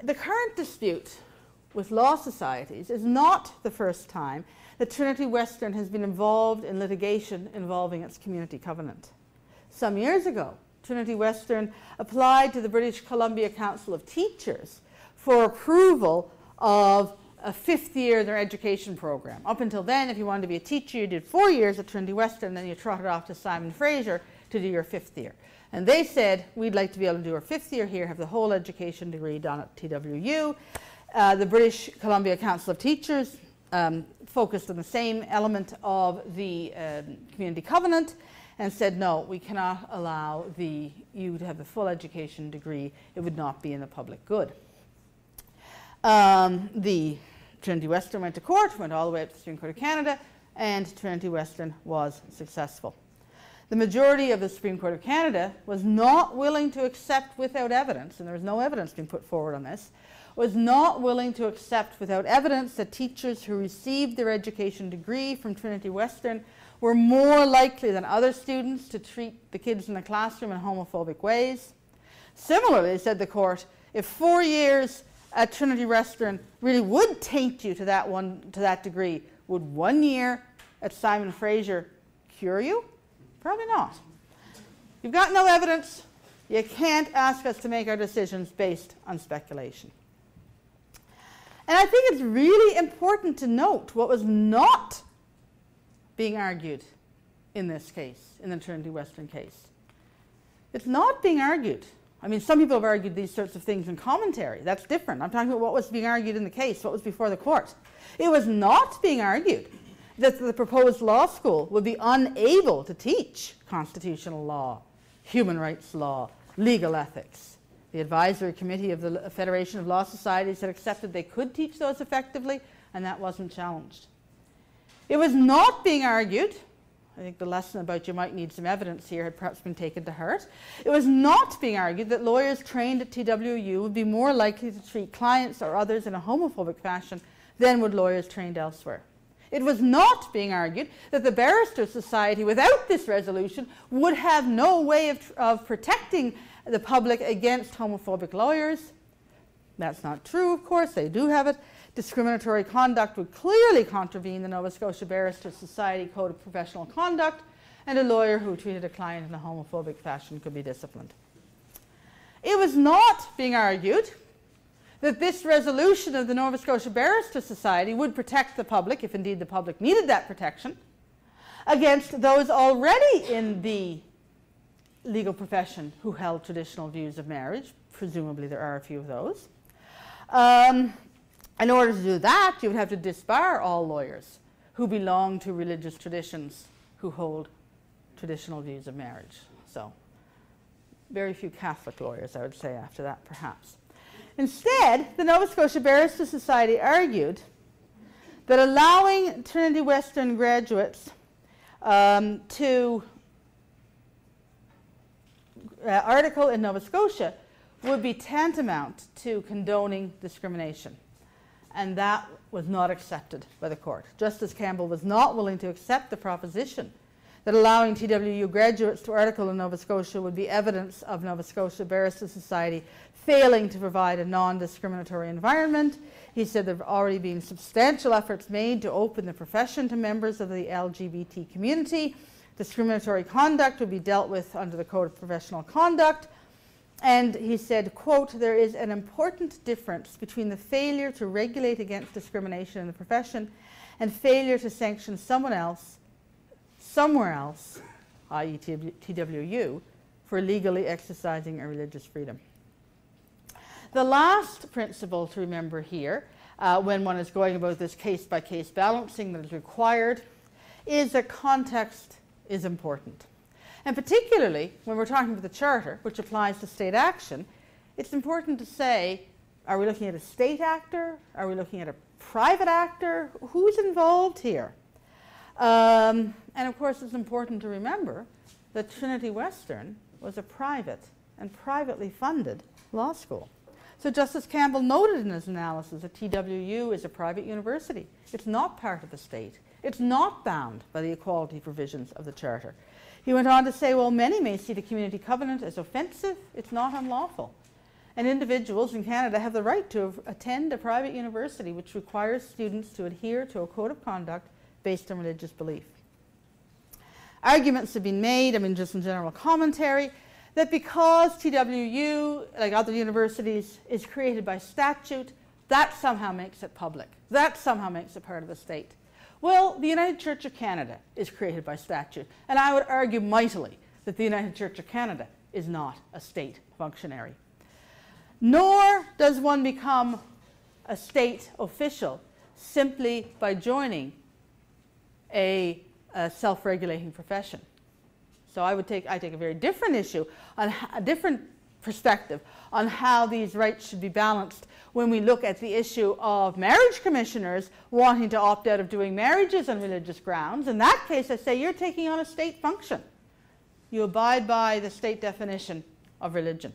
The current dispute with law societies is not the first time that Trinity Western has been involved in litigation involving its community covenant. Some years ago, Trinity Western applied to the British Columbia Council of Teachers for approval of a fifth year in their education program. Up until then, if you wanted to be a teacher, you did four years at Trinity Western, then you trotted off to Simon Fraser to do your fifth year. And they said, we'd like to be able to do our fifth year here, have the whole education degree done at T W U. Uh, the British Columbia Council of Teachers um, focused on the same element of the um, community covenant and said, no, we cannot allow the, you to have the full education degree. It would not be in the public good. Um, the Trinity Western went to court, went all the way up to the Supreme Court of Canada, and Trinity Western was successful. The majority of the Supreme Court of Canada was not willing to accept without evidence, and there was no evidence being put forward on this, was not willing to accept without evidence that teachers who received their education degree from Trinity Western were more likely than other students to treat the kids in the classroom in homophobic ways. Similarly, said the court, if four years at Trinity Western really would taint you to that, one, to that degree, would one year at Simon Fraser cure you? Probably not. You've got no evidence. You can't ask us to make our decisions based on speculation. And I think it's really important to note what was not being argued in this case, in the Trinity Western case. It's not being argued. I mean, some people have argued these sorts of things in commentary. That's different. I'm talking about what was being argued in the case, what was before the court. It was not being argued that the proposed law school would be unable to teach constitutional law, human rights law, legal ethics. The advisory committee of the Federation of Law Societies had accepted they could teach those effectively, and that wasn't challenged. It was not being argued. I think the lesson about you might need some evidence here had perhaps been taken to heart. It was not being argued that lawyers trained at T W U would be more likely to treat clients or others in a homophobic fashion than would lawyers trained elsewhere. It was not being argued that the Barristers' Society, without this resolution, would have no way of, of protecting the public against homophobic lawyers. That's not true, of course. They do have it. Discriminatory conduct would clearly contravene the Nova Scotia Barristers' Society Code of Professional Conduct, and a lawyer who treated a client in a homophobic fashion could be disciplined. It was not being argued that this resolution of the Nova Scotia Barristers' Society would protect the public, if indeed the public needed that protection, against those already in the legal profession who held traditional views of marriage. Presumably there are a few of those. Um, In order to do that, you would have to disbar all lawyers who belong to religious traditions who hold traditional views of marriage. So, very few Catholic lawyers, I would say, after that, perhaps. Instead, the Nova Scotia Barristers' Society argued that allowing Trinity Western graduates um, to uh, article in Nova Scotia would be tantamount to condoning discrimination. And that was not accepted by the court. Justice Campbell was not willing to accept the proposition that allowing T W U graduates to article in Nova Scotia would be evidence of Nova Scotia Barristers' Society failing to provide a non-discriminatory environment. He said there have already been substantial efforts made to open the profession to members of the L G B T community. Discriminatory conduct would be dealt with under the Code of Professional Conduct. And he said, quote, there is an important difference between the failure to regulate against discrimination in the profession and failure to sanction someone else, somewhere else, that is. T W U, for legally exercising a religious freedom. The last principle to remember here, uh, when one is going about this case-by-case balancing that is required, is that context is important. And particularly when we're talking about the Charter, which applies to state action, it's important to say, are we looking at a state actor? Are we looking at a private actor? Who's involved here? Um, and of course, it's important to remember that Trinity Western was a private and privately funded law school. So Justice Campbell noted in his analysis that T W U is a private university. It's not part of the state. It's not bound by the equality provisions of the Charter. He went on to say, well, many may see the community covenant as offensive. It's not unlawful. And individuals in Canada have the right to attend a private university which requires students to adhere to a code of conduct based on religious belief. Arguments have been made, I mean, just in general commentary, that because T W U, like other universities, is created by statute, that somehow makes it public. That somehow makes it part of the state. Well, the United Church of Canada is created by statute, and I would argue mightily that the United Church of Canada is not a state functionary. Nor does one become a state official simply by joining a, a self-regulating profession. So I would take, I take a very different issue, on a different perspective on how these rights should be balanced when we look at the issue of marriage commissioners wanting to opt out of doing marriages on religious grounds. In that case, I say you're taking on a state function. You abide by the state definition of religion.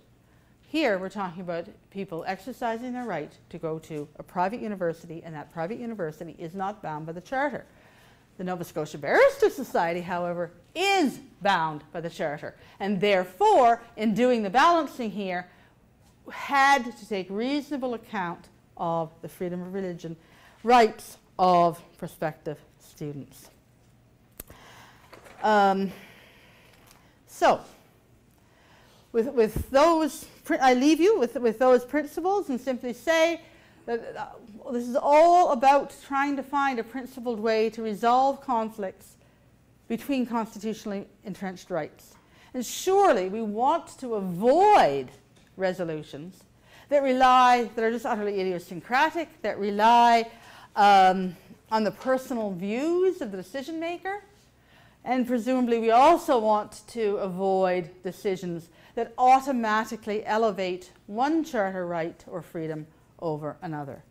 Here we're talking about people exercising their right to go to a private university, and that private university is not bound by the Charter. The Nova Scotia Barristers' Society, however, is bound by the Charter, and therefore, in doing the balancing here, had to take reasonable account of the freedom of religion rights of prospective students. Um, so, with, with those, I leave you with, with those principles and simply say, this is all about trying to find a principled way to resolve conflicts between constitutionally entrenched rights. And surely we want to avoid resolutions that rely, that are just utterly idiosyncratic, that rely um, on the personal views of the decision maker. And presumably we also want to avoid decisions that automatically elevate one charter right or freedom over another.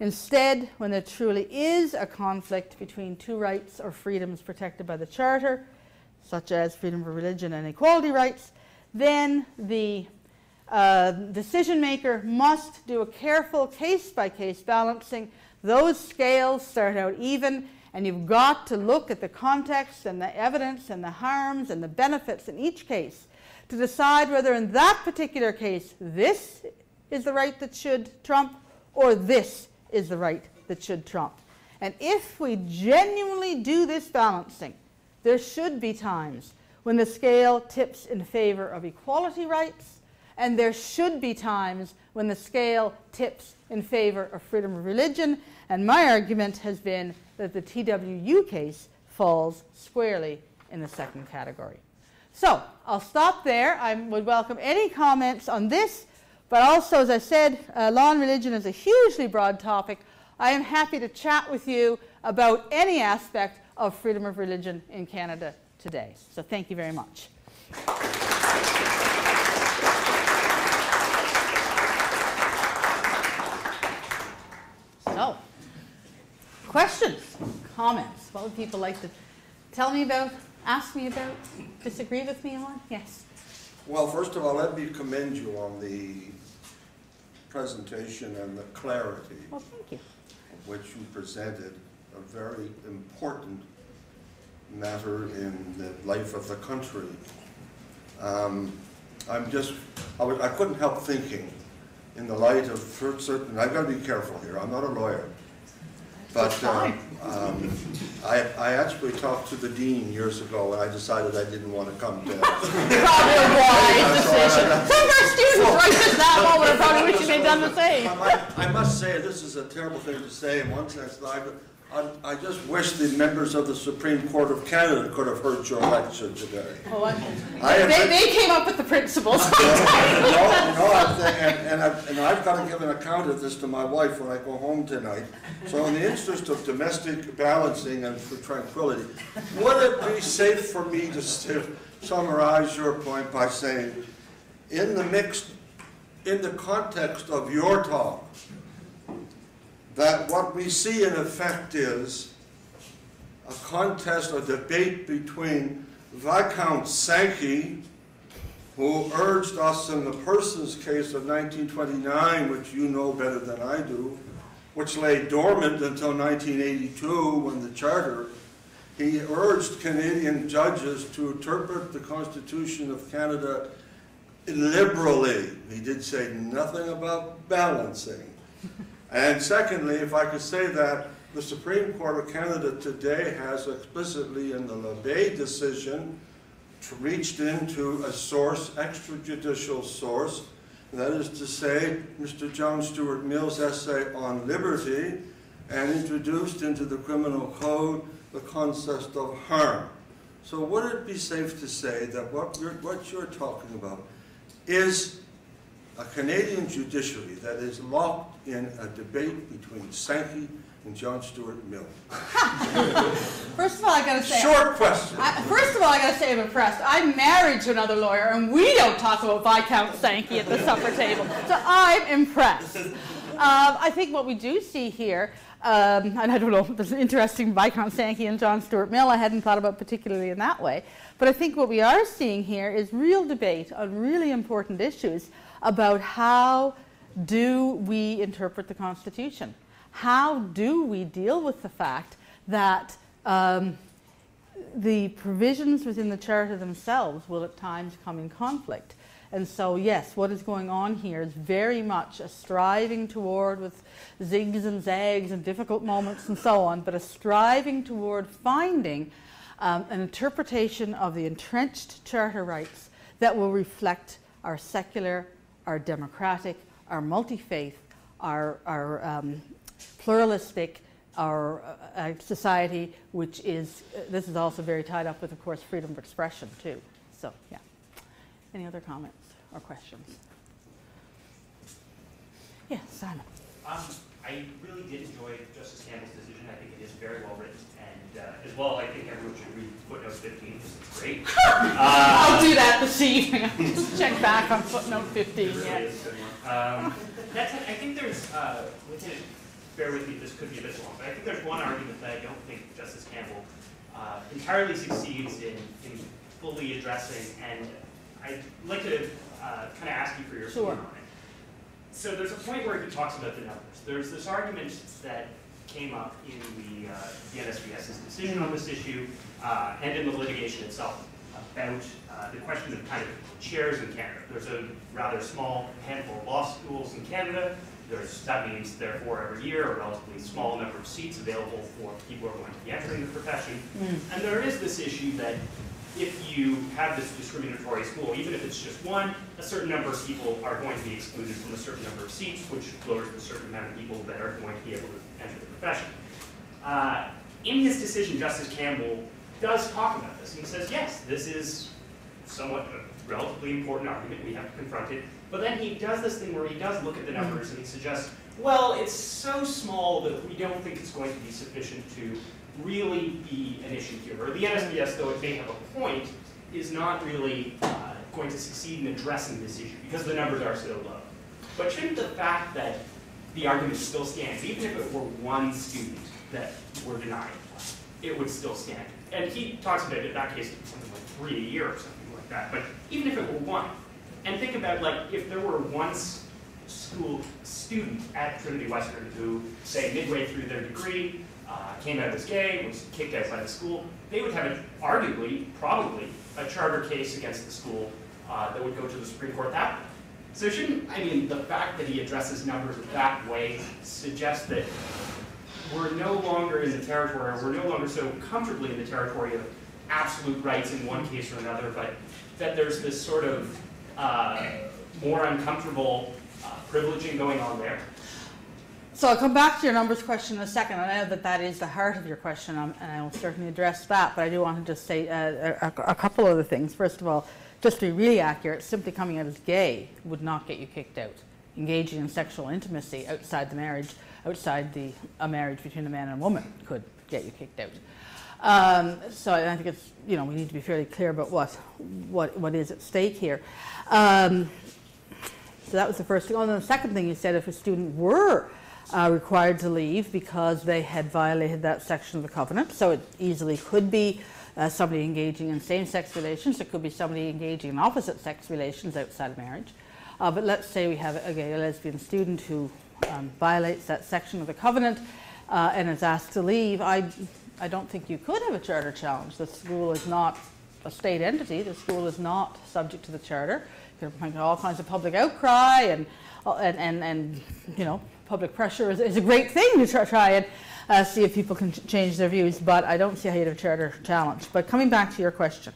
Instead, when there truly is a conflict between two rights or freedoms protected by the Charter, such as freedom of religion and equality rights, then the uh, decision maker must do a careful case-by-case balancing. Those scales start out even, and you've got to look at the context and the evidence and the harms and the benefits in each case to decide whether in that particular case this is the right that should trump, or this is the right that should trump. And if we genuinely do this balancing, there should be times when the scale tips in favor of equality rights, and there should be times when the scale tips in favor of freedom of religion. And my argument has been that the T W U case falls squarely in the second category. So I'll stop there. I would welcome any comments on this. But also, as I said, uh, law and religion is a hugely broad topic. I am happy to chat with you about any aspect of freedom of religion in Canada today. So thank you very much. So, questions, comments? What would people like to tell me about, ask me about, disagree with me on? Yes. Well, first of all, let me commend you on the presentation and the clarity well, thank you. which you presented, a very important matter in the life of the country. Um, I'm just, I, w I couldn't help thinking in the light of certain, I've got to be careful here, I'm not a lawyer, but um, um, I, I actually talked to the dean years ago, and I decided I didn't want to come to. Probably a wise decision. Some of our students right at that moment probably wish they'd done the same. I must say, this is a terrible thing to say in one sense, but I, I just wish the members of the Supreme Court of Canada could have heard your lecture today. Oh, I, I they, have, they came up with the principles. no, no, I think, and, and, I've, and I've got to give an account of this to my wife when I go home tonight. So in the interest of domestic balancing and for tranquility, would it be safe for me to summarize your point by saying, in the mixed in the context of your talk that what we see in effect is a contest or debate between Viscount Sankey, who urged us in the Persons case of nineteen twenty-nine, which you know better than I do, which lay dormant until nineteen eighty-two when the Charter, he urged Canadian judges to interpret the Constitution of Canada liberally. He did say nothing about balancing. And secondly, if I could say that, the Supreme Court of Canada today has explicitly in the LeBay decision reached into a source, extrajudicial source, that is to say, Mister John Stuart Mill's essay on liberty, and introduced into the criminal code the concept of harm. So would it be safe to say that what you're, what you're talking about is a Canadian judiciary that is locked in a debate between Sankey and John Stuart Mill? First of all, I got to say, short question. I, first of all, I got to say, I'm impressed. I'm married to another lawyer, and we don't talk about Viscount Sankey at the supper table. So I'm impressed. Um, I think what we do see here, um, and I don't know, there's an interesting Viscount Sankey and John Stuart Mill. I hadn't thought about particularly in that way, but I think what we are seeing here is real debate on really important issues about how do we interpret the Constitution. How do we deal with the fact that um, the provisions within the Charter themselves will at times come in conflict? And so, yes, what is going on here is very much a striving toward, with zigs and zags and difficult moments and so on, but a striving toward finding um, an interpretation of the entrenched Charter rights that will reflect our secular, our democratic, our multi-faith, our... our um, pluralistic, our uh, society, which is, uh, this is also very tied up with, of course, freedom of expression, too. So, yeah. Any other comments or questions? Yes, Simon. Um, I really did enjoy Justice Campbell's decision. I think it is very well written. And uh, as well, I think everyone should read footnote fifteen, because it's great. uh, I'll do that this evening. I'll just check back on footnote fifteen. It really yeah. is a good one. Um, that's it. I think there's, uh, what's it? Bear with me, this could be a bit long, but I think there's one argument that I don't think Justice Campbell uh, entirely succeeds in, in fully addressing, and I'd like to uh, kind of ask you for your sure. opinion on it. So there's a point where he talks about the numbers. There's this argument that came up in the, uh, the N S B S's decision on this issue, uh, and in the litigation itself, about uh, the question of kind of chairs in Canada. There's a rather small handful of law schools in Canada. There's, that means, therefore, every year, a relatively small number of seats available for people who are going to be entering the profession. Mm. And there is this issue that if you have this discriminatory school, even if it's just one, a certain number of people are going to be excluded from a certain number of seats, which lowers the certain amount of people that are going to be able to enter the profession. Uh, in his decision, Justice Campbell does talk about this, and he says, yes, this is somewhat a relatively important argument. We have to confront it. But then he does this thing where he does look at the numbers and he suggests, well, it's so small that we don't think it's going to be sufficient to really be an issue here. Or the N S B S, though it may have a point, is not really uh, going to succeed in addressing this issue because the numbers are so low. But shouldn't the fact that the argument still stands, even if it were one student that were denied, it would still stand? And he talks about it, in that case, something like three a year or something like that. But even if it were one, and think about, like, if there were one school student at Trinity Western who, say, midway through their degree, uh, came out as gay, was kicked out by the school, they would have, an, arguably, probably, a charter case against the school uh, that would go to the Supreme Court that way. So shouldn't, I mean, the fact that he addresses numbers that way suggests that we're no longer in the territory, or we're no longer so comfortably in the territory of absolute rights in one case or another, but that there's this sort of Uh, more uncomfortable uh, privileging going on there. So I'll come back to your numbers question in a second. I know that that is the heart of your question, and I will certainly address that, but I do want to just say uh, a, a couple other things. First of all, just to be really accurate, simply coming out as gay would not get you kicked out. Engaging in sexual intimacy outside the marriage, outside the a marriage between a man and a woman could get you kicked out. Um, so I think it's, you know, we need to be fairly clear about what, what, what is at stake here. Um, So that was the first thing. Oh, and then the second thing you said, if a student were uh, required to leave because they had violated that section of the covenant, so it easily could be uh, somebody engaging in same-sex relations, it could be somebody engaging in opposite-sex relations outside of marriage. Uh, but let's say we have a gay or lesbian student who um, violates that section of the covenant uh, and is asked to leave. I, I don't think you could have a charter challenge. The school is not a state entity. The school is not subject to the charter. You can have all kinds of public outcry and, and, and, and you know, public pressure is, is a great thing to try, try and uh, see if people can ch change their views, but I don't see how you'd have a charter challenge. But coming back to your question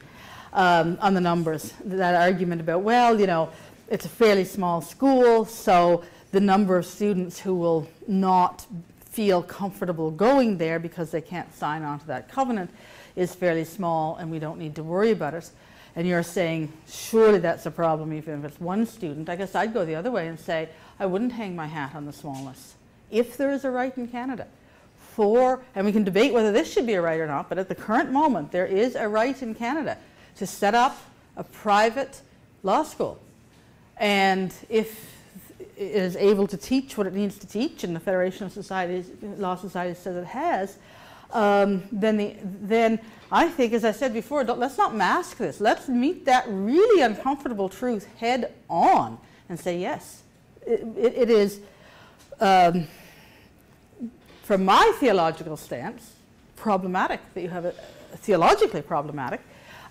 um, on the numbers, that argument about, well, you know, it's a fairly small school, so the number of students who will not feel comfortable going there because they can't sign on to that covenant is fairly small and we don't need to worry about it. And you're saying, surely that's a problem even if it's one student. I guess I'd go the other way and say, I wouldn't hang my hat on the smallness. If there is a right in Canada for, and we can debate whether this should be a right or not, but at the current moment, there is a right in Canada to set up a private law school. And if it is able to teach what it needs to teach, and the Federation of Societies, Law Societies says it has, Um, then, the, then I think, as I said before, don't, let's not mask this. Let's meet that really uncomfortable truth head on and say, yes, it, it, it is, um, from my theological stance, problematic that you have a, theologically problematic,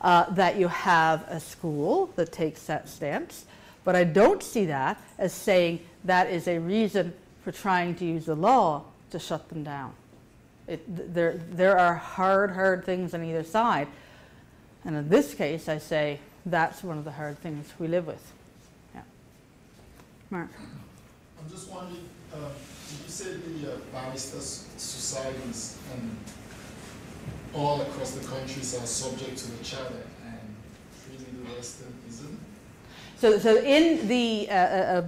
uh, that you have a school that takes that stance. But I don't see that as saying that is a reason for trying to use the law to shut them down. It, there, there are hard, hard things on either side. And in this case, I say that's one of the hard things we live with. Yeah. Mark. I'm just wondering, uh, you said the uh, barristers' societies um, all across the countries are subject to the charter, and Trinity Western isn't? So, so in the, uh, uh,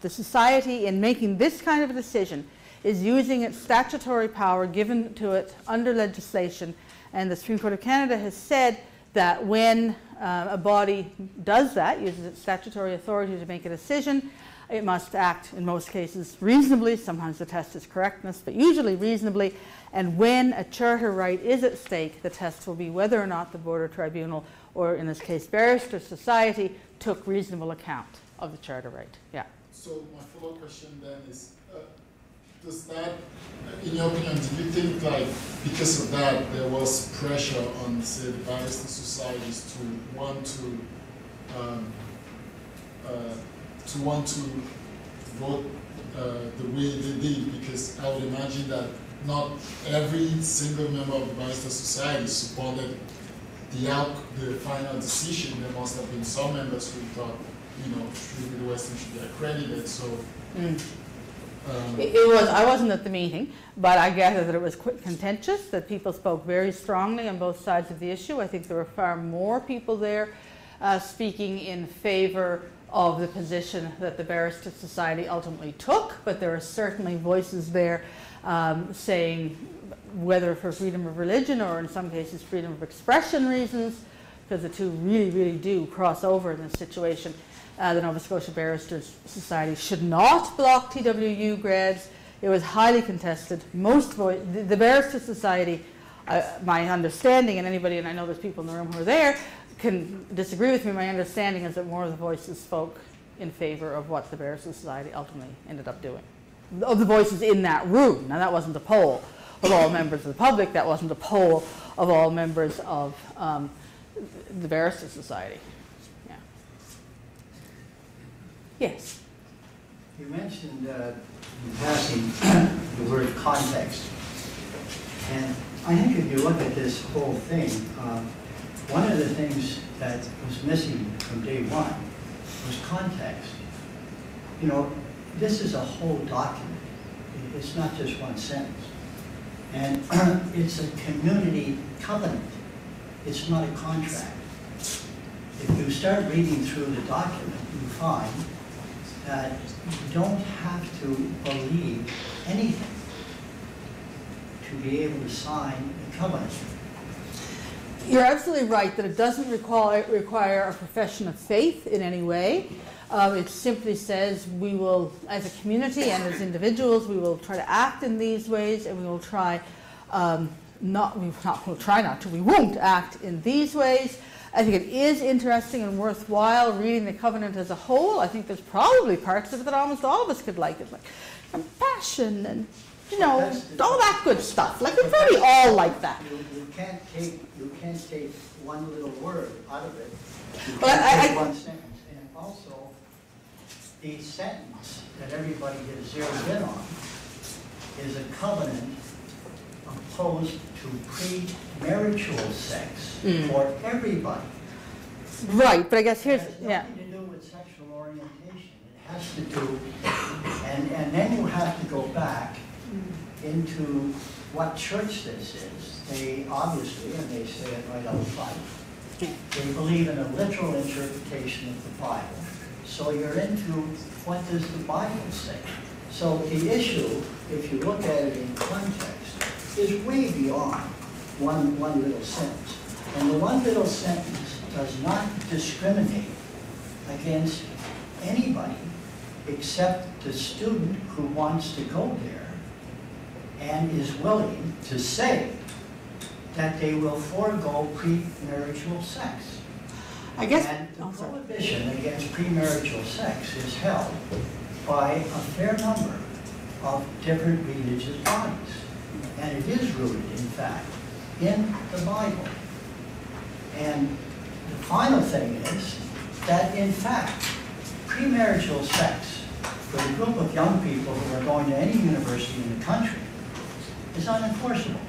the society, in making this kind of a decision, is using its statutory power given to it under legislation. And the Supreme Court of Canada has said that when uh, a body does that, uses its statutory authority to make a decision, it must act, in most cases, reasonably. Sometimes the test is correctness, but usually reasonably. And when a charter right is at stake, the test will be whether or not the board or tribunal, or in this case, barrister society, took reasonable account of the charter right. Yeah. So my follow-up question then is, uh, does that, in your opinion, do you think like because of that there was pressure on, say, the barrister societies to want to um, uh, to want to vote uh, the way they did? Because I would imagine that not every single member of the barrister society supported the out the final decision. There must have been some members who thought, you know, the Western should be accredited. So. Mm. Um, it, it was, I wasn't at the meeting, but I gather that it was quite contentious, that people spoke very strongly on both sides of the issue. I think there were far more people there uh, speaking in favor of the position that the Barrister Society ultimately took, but there are certainly voices there um, saying, whether for freedom of religion or in some cases freedom of expression reasons, because the two really, really do cross over in this situation. Uh, the Nova Scotia Barristers' Society should not block T W U grads. It was highly contested. Most voice, the, the Barristers' Society, uh, my understanding, and anybody, and I know there's people in the room who are there, can disagree with me. My understanding is that more of the voices spoke in favor of what the Barristers' Society ultimately ended up doing. Of the voices in that room. Now, that wasn't a poll of all members of the public. That wasn't a poll of all members of um, the Barristers' Society. Yes. You mentioned uh, in passing the word context. And I think if you look at this whole thing, um, one of the things that was missing from day one was context. You know, this is a whole document. It's not just one sentence. And it's a community covenant. It's not a contract. If you start reading through the document, you find that you don't have to believe anything to be able to sign a covenant. You're absolutely right that it doesn't require, require a profession of faith in any way. Um, it simply says we will, as a community and as individuals, we will try to act in these ways, and we will try um, not, we will not, we'll try not to, we won't act in these ways. I think it is interesting and worthwhile reading the covenant as a whole. I think there's probably parts of it that almost all of us could like, it, like compassion and, you know, all that good stuff. Like, we're very all like that. You, you, can't take, you can't take one little word out of it. You well, can't I, take I, one sentence. And also, the sentence that everybody is zeroed in on is a covenant opposed to premarital sex mm. for everybody. Right, but I guess here's... It has nothing yeah. to do with sexual orientation. It has to do... And, and then you have to go back into what church this is. They obviously, and they say it right out front, they believe in a literal interpretation of the Bible. So you're into what does the Bible say? So the issue, if you look at it in context, is way beyond one, one little sentence. And the one little sentence does not discriminate against anybody except the student who wants to go there and is willing to say that they will forego premarital sex. I guess and the oh, prohibition against premarital sex is held by a fair number of different religious bodies. And it is rooted, in fact, in the Bible. And the final thing is that, in fact, premarital sex for the group of young people who are going to any university in the country is unenforceable.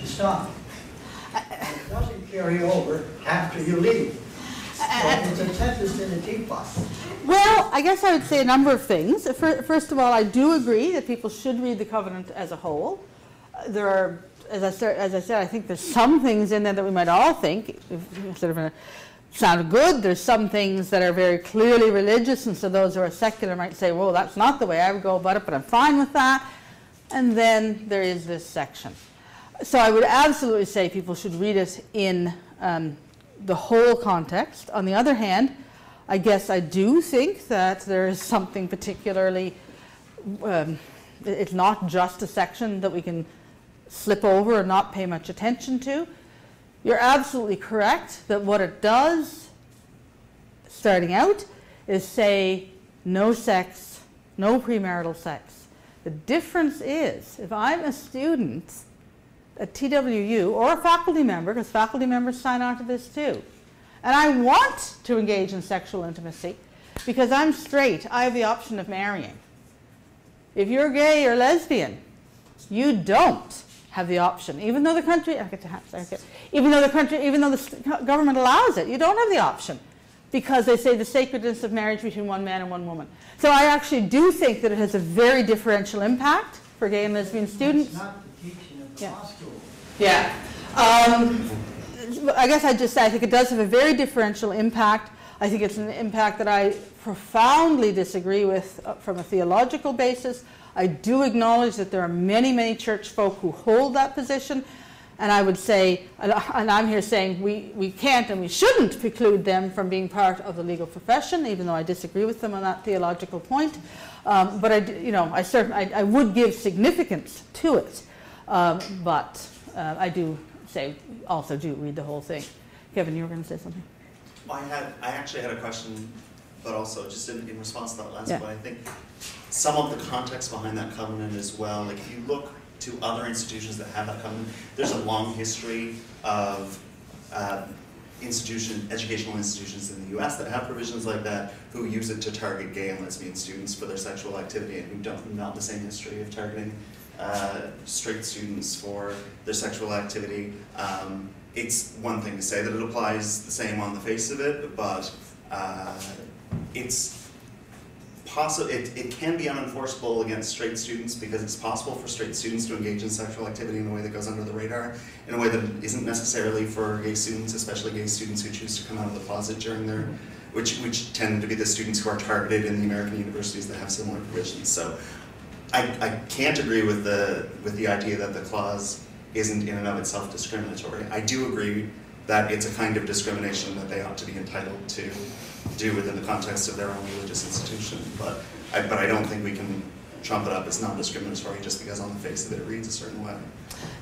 To stop. It doesn't carry over after you leave. So it's a tempest in a teapot. Well, I guess I would say a number of things. First of all, I do agree that people should read the covenant as a whole. There are, as I said, as I said, I think there's some things in there that we might all think sort of a, sound good. There's some things that are very clearly religious, and so those who are secular might say, "Well, that's not the way I would go about it," but I'm fine with that. And then there is this section. So I would absolutely say people should read it in um, the whole context. On the other hand, I guess I do think that there is something particularly, um, it's not just a section that we can slip over and not pay much attention to. You're absolutely correct that what it does, starting out, is say no sex, no premarital sex. The difference is, if I'm a student at T W U or a faculty member, because faculty members sign on to this too, and I want to engage in sexual intimacy because I'm straight, I have the option of marrying. If you're gay or lesbian, you don't have the option, even though the country, I get to have, I get, even though the country, even though the government allows it, you don't have the option, because they say the sacredness of marriage between one man and one woman. So I actually do think that it has a very differential impact for gay and lesbian students. It's not the teaching of the yeah. law school. Yeah. Um, I guess I just say I think it does have a very differential impact. I think it's an impact that I profoundly disagree with uh, from a theological basis. I do acknowledge that there are many, many church folk who hold that position. And I would say, and I'm here saying we, we can't and we shouldn't preclude them from being part of the legal profession, even though I disagree with them on that theological point. Um, but I, you know, I, certain, I, I would give significance to it. Um, but uh, I do say, also do read the whole thing. Kevin, you were going to say something. Well, I had, I actually had a question, but also just in, in response to that last yeah. one, I think some of the context behind that covenant as well. Like, if you look to other institutions that have that covenant, there's a long history of uh, institution, educational institutions in the U S that have provisions like that, who use it to target gay and lesbian students for their sexual activity, and who don't not the same history of targeting uh, straight students for their sexual activity. Um, it's one thing to say that it applies the same on the face of it, but uh, it's. It, it can be unenforceable against straight students because it's possible for straight students to engage in sexual activity in a way that goes under the radar, in a way that isn't necessarily for gay students, especially gay students who choose to come out of the closet during their, which, which tend to be the students who are targeted in the American universities that have similar provisions. So I, I can't agree with the, with the idea that the clause isn't in and of itself discriminatory. I do agree that it's a kind of discrimination that they ought to be entitled to do within the context of their own religious institution, but I, but I don't think we can trump it up as non-discriminatory just because on the face of it it reads a certain way.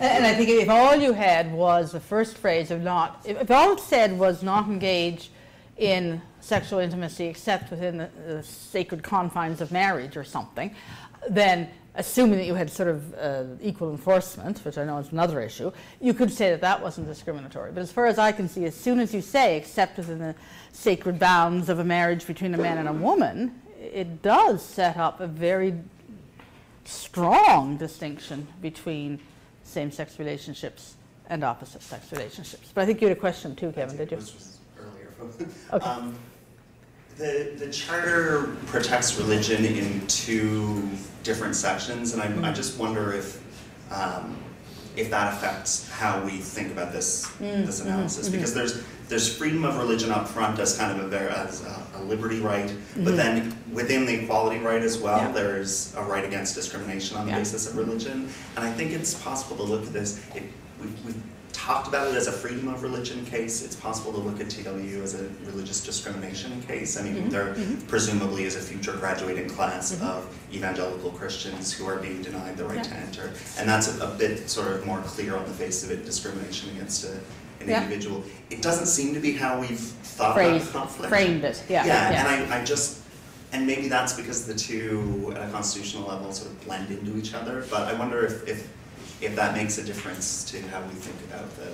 And I think if all you had was the first phrase of not, if all it said was not engage in sexual intimacy except within the, the sacred confines of marriage or something, then assuming that you had sort of uh, equal enforcement, which I know is another issue, you could say that that wasn't discriminatory. But as far as I can see, as soon as you say except within the sacred bounds of a marriage between a man and a woman, it does set up a very strong distinction between same-sex relationships and opposite-sex relationships. But I think you had a question too, Kevin, did you? This was earlier. Okay. Um, the, the Charter protects religion in two different sections, and I, mm. I just wonder if um, if that affects how we think about this mm. this analysis, mm-hmm. because there's there's freedom of religion up front as kind of a, as a, a liberty right, mm-hmm. but then within the equality right as well, yeah. there's a right against discrimination on the yeah. basis of religion, and I think it's possible to look at this. It, we, we've talked about it as a freedom of religion case. It's possible to look at T W as a religious discrimination case. I mean, mm-hmm. there mm-hmm. presumably is a future graduating class mm-hmm. of evangelical Christians who are being denied the right yeah. to enter, and that's a, a bit sort of more clear on the face of it, discrimination against a, an yeah. individual. It doesn't seem to be how we've thought Phrase, about conflict. Framed it, yeah. Yeah, yeah. and I, I just... And maybe that's because the two at a constitutional level sort of blend into each other, but I wonder if, if, if that makes a difference to how we think about the,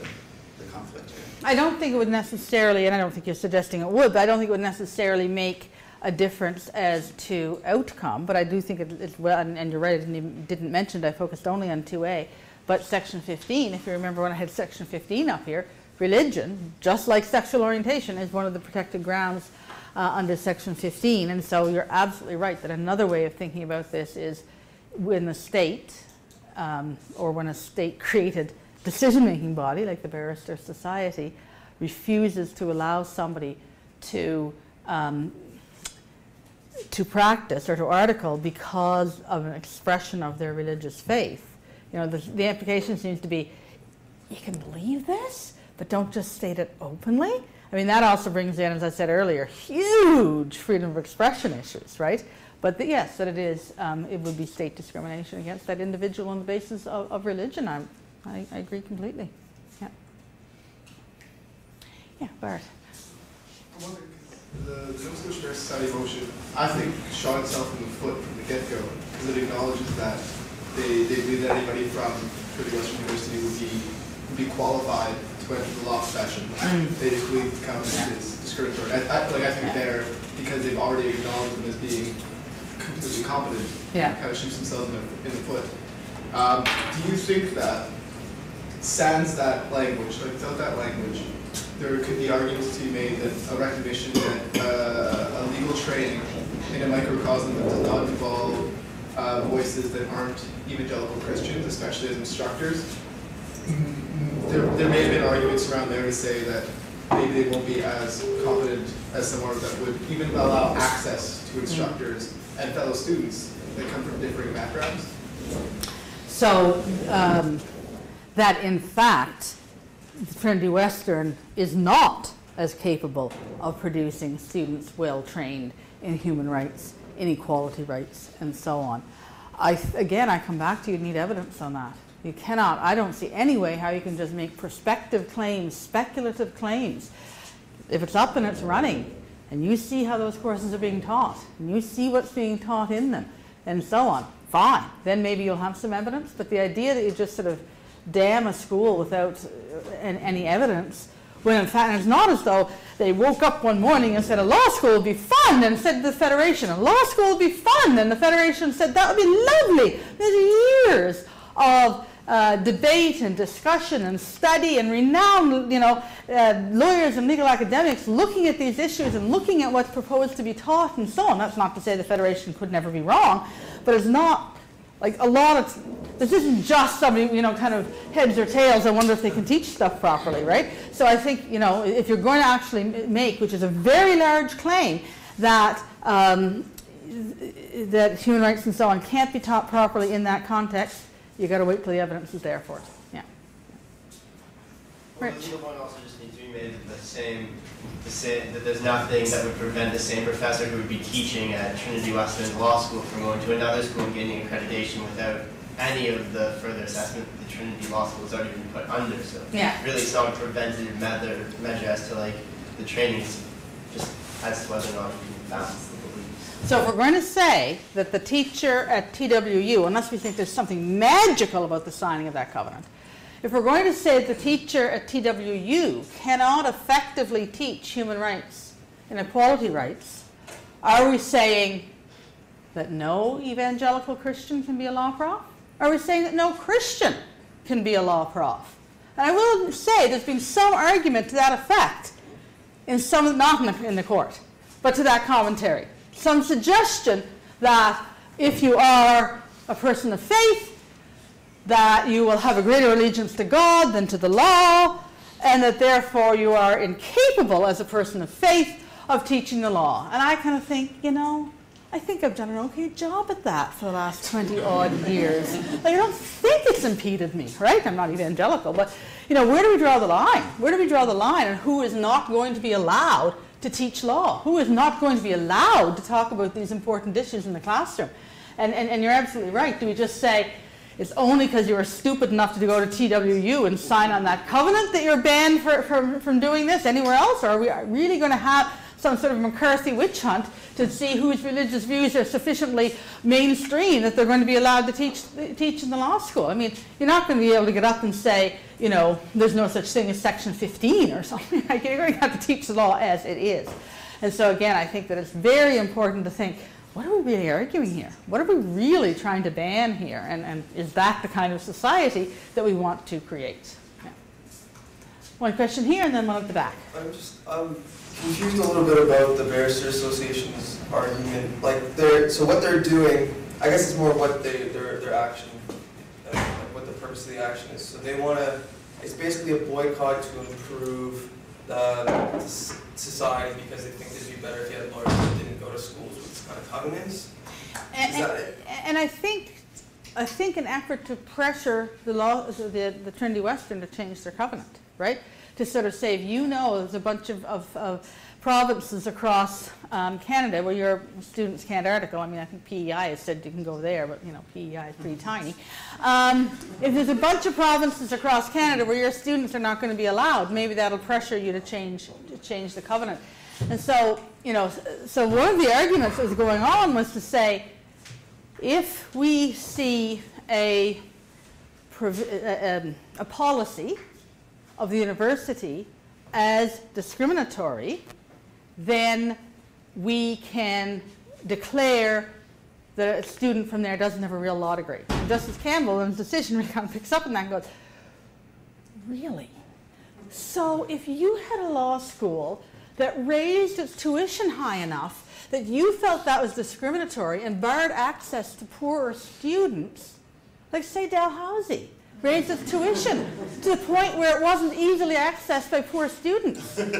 the conflict here. I don't think it would necessarily, and I don't think you're suggesting it would, but I don't think it would necessarily make a difference as to outcome, but I do think it, it's well, and, and you're right, I didn't, even, didn't mention it, I focused only on two A, but Section fifteen, if you remember when I had Section fifteen up here, religion, just like sexual orientation, is one of the protected grounds Uh, under Section fifteen, and so you're absolutely right that another way of thinking about this is when the state, um, or when a state-created decision-making body like the Barristers' Society refuses to allow somebody to um, to practice or to article because of an expression of their religious faith. You know, the, the implication seems to be, you can believe this, but don't just state it openly. I mean, that also brings in, as I said earlier, huge freedom of expression issues, right? But the, yes, that it is, um, it would be state discrimination against that individual on the basis of, of religion. I, I, I agree completely. Yeah. Yeah, Bart. I wonder, the Nova Scotia Barristers' Society motion, I think, shot itself in the foot from the get-go, because it acknowledges that they, they knew that anybody from Trinity Western University would be, would be qualified went to the law profession, they equally come as discriminatory. I, I, like, I think yeah. they're, because they've already acknowledged them as being completely competent, yeah. kind of shoots themselves in the, in the foot. Um, do you think that, sans that language, like without that language, there could be arguments to be made that a recognition that uh, a legal training in a microcosm that does not involve uh, voices that aren't evangelical Christians, especially as instructors, There, there may have been arguments around there to say that maybe they won't be as competent as someone that would even allow access to instructors and fellow students that come from differing backgrounds. So um, that in fact, Trinity Western is not as capable of producing students well trained in human rights, inequality rights, and so on. I, again, I come back to you need evidence on that. You cannot, I don't see any way how you can just make prospective claims, speculative claims. If it's up and it's running, and you see how those courses are being taught, and you see what's being taught in them, and so on, fine. Then maybe you'll have some evidence, but the idea that you just sort of damn a school without any evidence, when in fact it's not as though they woke up one morning and said a law school would be fun, and said to the Federation, a law school would be fun, and the Federation said that would be lovely. There's years of Uh, debate and discussion and study and renowned, you know, uh, lawyers and legal academics looking at these issues and looking at what's proposed to be taught and so on. That's not to say the Federation could never be wrong, but it's not like a lot of, this isn't just somebody, you know, kind of heads or tails, I wonder if they can teach stuff properly, right? So I think, you know, if you're going to actually make, which is a very large claim, that um, that human rights and so on can't be taught properly in that context, you got to wait till the evidence is there for it. Yeah. Well, the one also just needs to be made the same, the same, that there's nothing that would prevent the same professor who would be teaching at Trinity Western Law School from going to another school and getting accreditation without any of the further assessment that the Trinity Law School has already been put under. So yeah. Really some preventative measure, measure as to like the trainings, just as to whether or not we can balance the beliefs. So if we're going to say that the teacher at T W U, unless we think there's something magical about the signing of that covenant, if we're going to say the teacher at T W U cannot effectively teach human rights and equality rights, are we saying that no evangelical Christian can be a law prof? Are we saying that no Christian can be a law prof? And I will say there's been some argument to that effect, in some, not in the, in the court, but to that commentary. Some suggestion that if you are a person of faith, that you will have a greater allegiance to God than to the law, and that therefore you are incapable as a person of faith of teaching the law. And I kind of think, you know, I think I've done an okay job at that for the last twenty odd years. Like, I don't think it's impeded me, right? I'm not evangelical, but you know, where do we draw the line? Where do we draw the line and who is not going to be allowed to teach law? Who is not going to be allowed to talk about these important issues in the classroom? And, and, and you're absolutely right. Do we just say, it's only because you were stupid enough to go to T W U and sign on that covenant that you're banned for, for, from doing this anywhere else? Or are we really going to have some sort of McCarthy witch hunt to see whose religious views are sufficiently mainstream that they're going to be allowed to teach, teach in the law school? I mean, you're not going to be able to get up and say, you know, there's no such thing as Section fifteen or something. You're going to have to teach the law as it is. And so again, I think that it's very important to think, what are we really arguing here? What are we really trying to ban here? And, and is that the kind of society that we want to create? Yeah. One question here and then one at the back. I'm just um, confused a little bit about the Barrister Association's argument. Like, they're, so what they're doing, I guess it's more what they, their, their action, uh, like what the purpose of the action is. So they want to, it's basically a boycott to improve uh, society because they think it'd be better if you had lawyers that didn't go to schools with kind of covenants. And, Is that it? and I think, I think an effort to pressure the law, the, the Trinity Western to change their covenant, right? To sort of say, if you know, there's a bunch of, of, of provinces across um, Canada where your students can't article. I mean, I think P E I has said you can go there, but you know, P E I is pretty tiny. Um, if there's a bunch of provinces across Canada where your students are not going to be allowed, maybe that'll pressure you to change to change the covenant. And so, you know, so one of the arguments that was going on was to say, if we see a a, a policy of the university as discriminatory, then we can declare that a student from there doesn't have a real law degree. And Justice Campbell, in his decision, kind of picks up on that and goes, really? So if you had a law school that raised its tuition high enough that you felt that was discriminatory and barred access to poorer students, like say Dalhousie, raised its tuition to the point where it wasn't easily accessed by poor students. According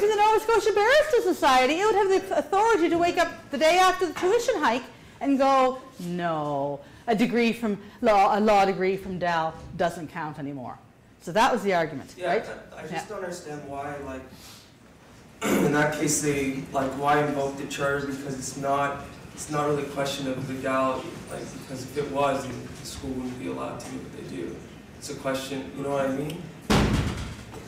to the Nova Scotia Barristers' Society, it would have the authority to wake up the day after the tuition hike and go, no, a degree from law, a law degree from Dal doesn't count anymore. So that was the argument, yeah, right? I, I just yeah. don't understand why, like, in that case, they like why invoke the charter because it's not. It's not really a question of legality, like, because if it was, the school wouldn't be allowed to do what they do. It's a question, you know what I mean?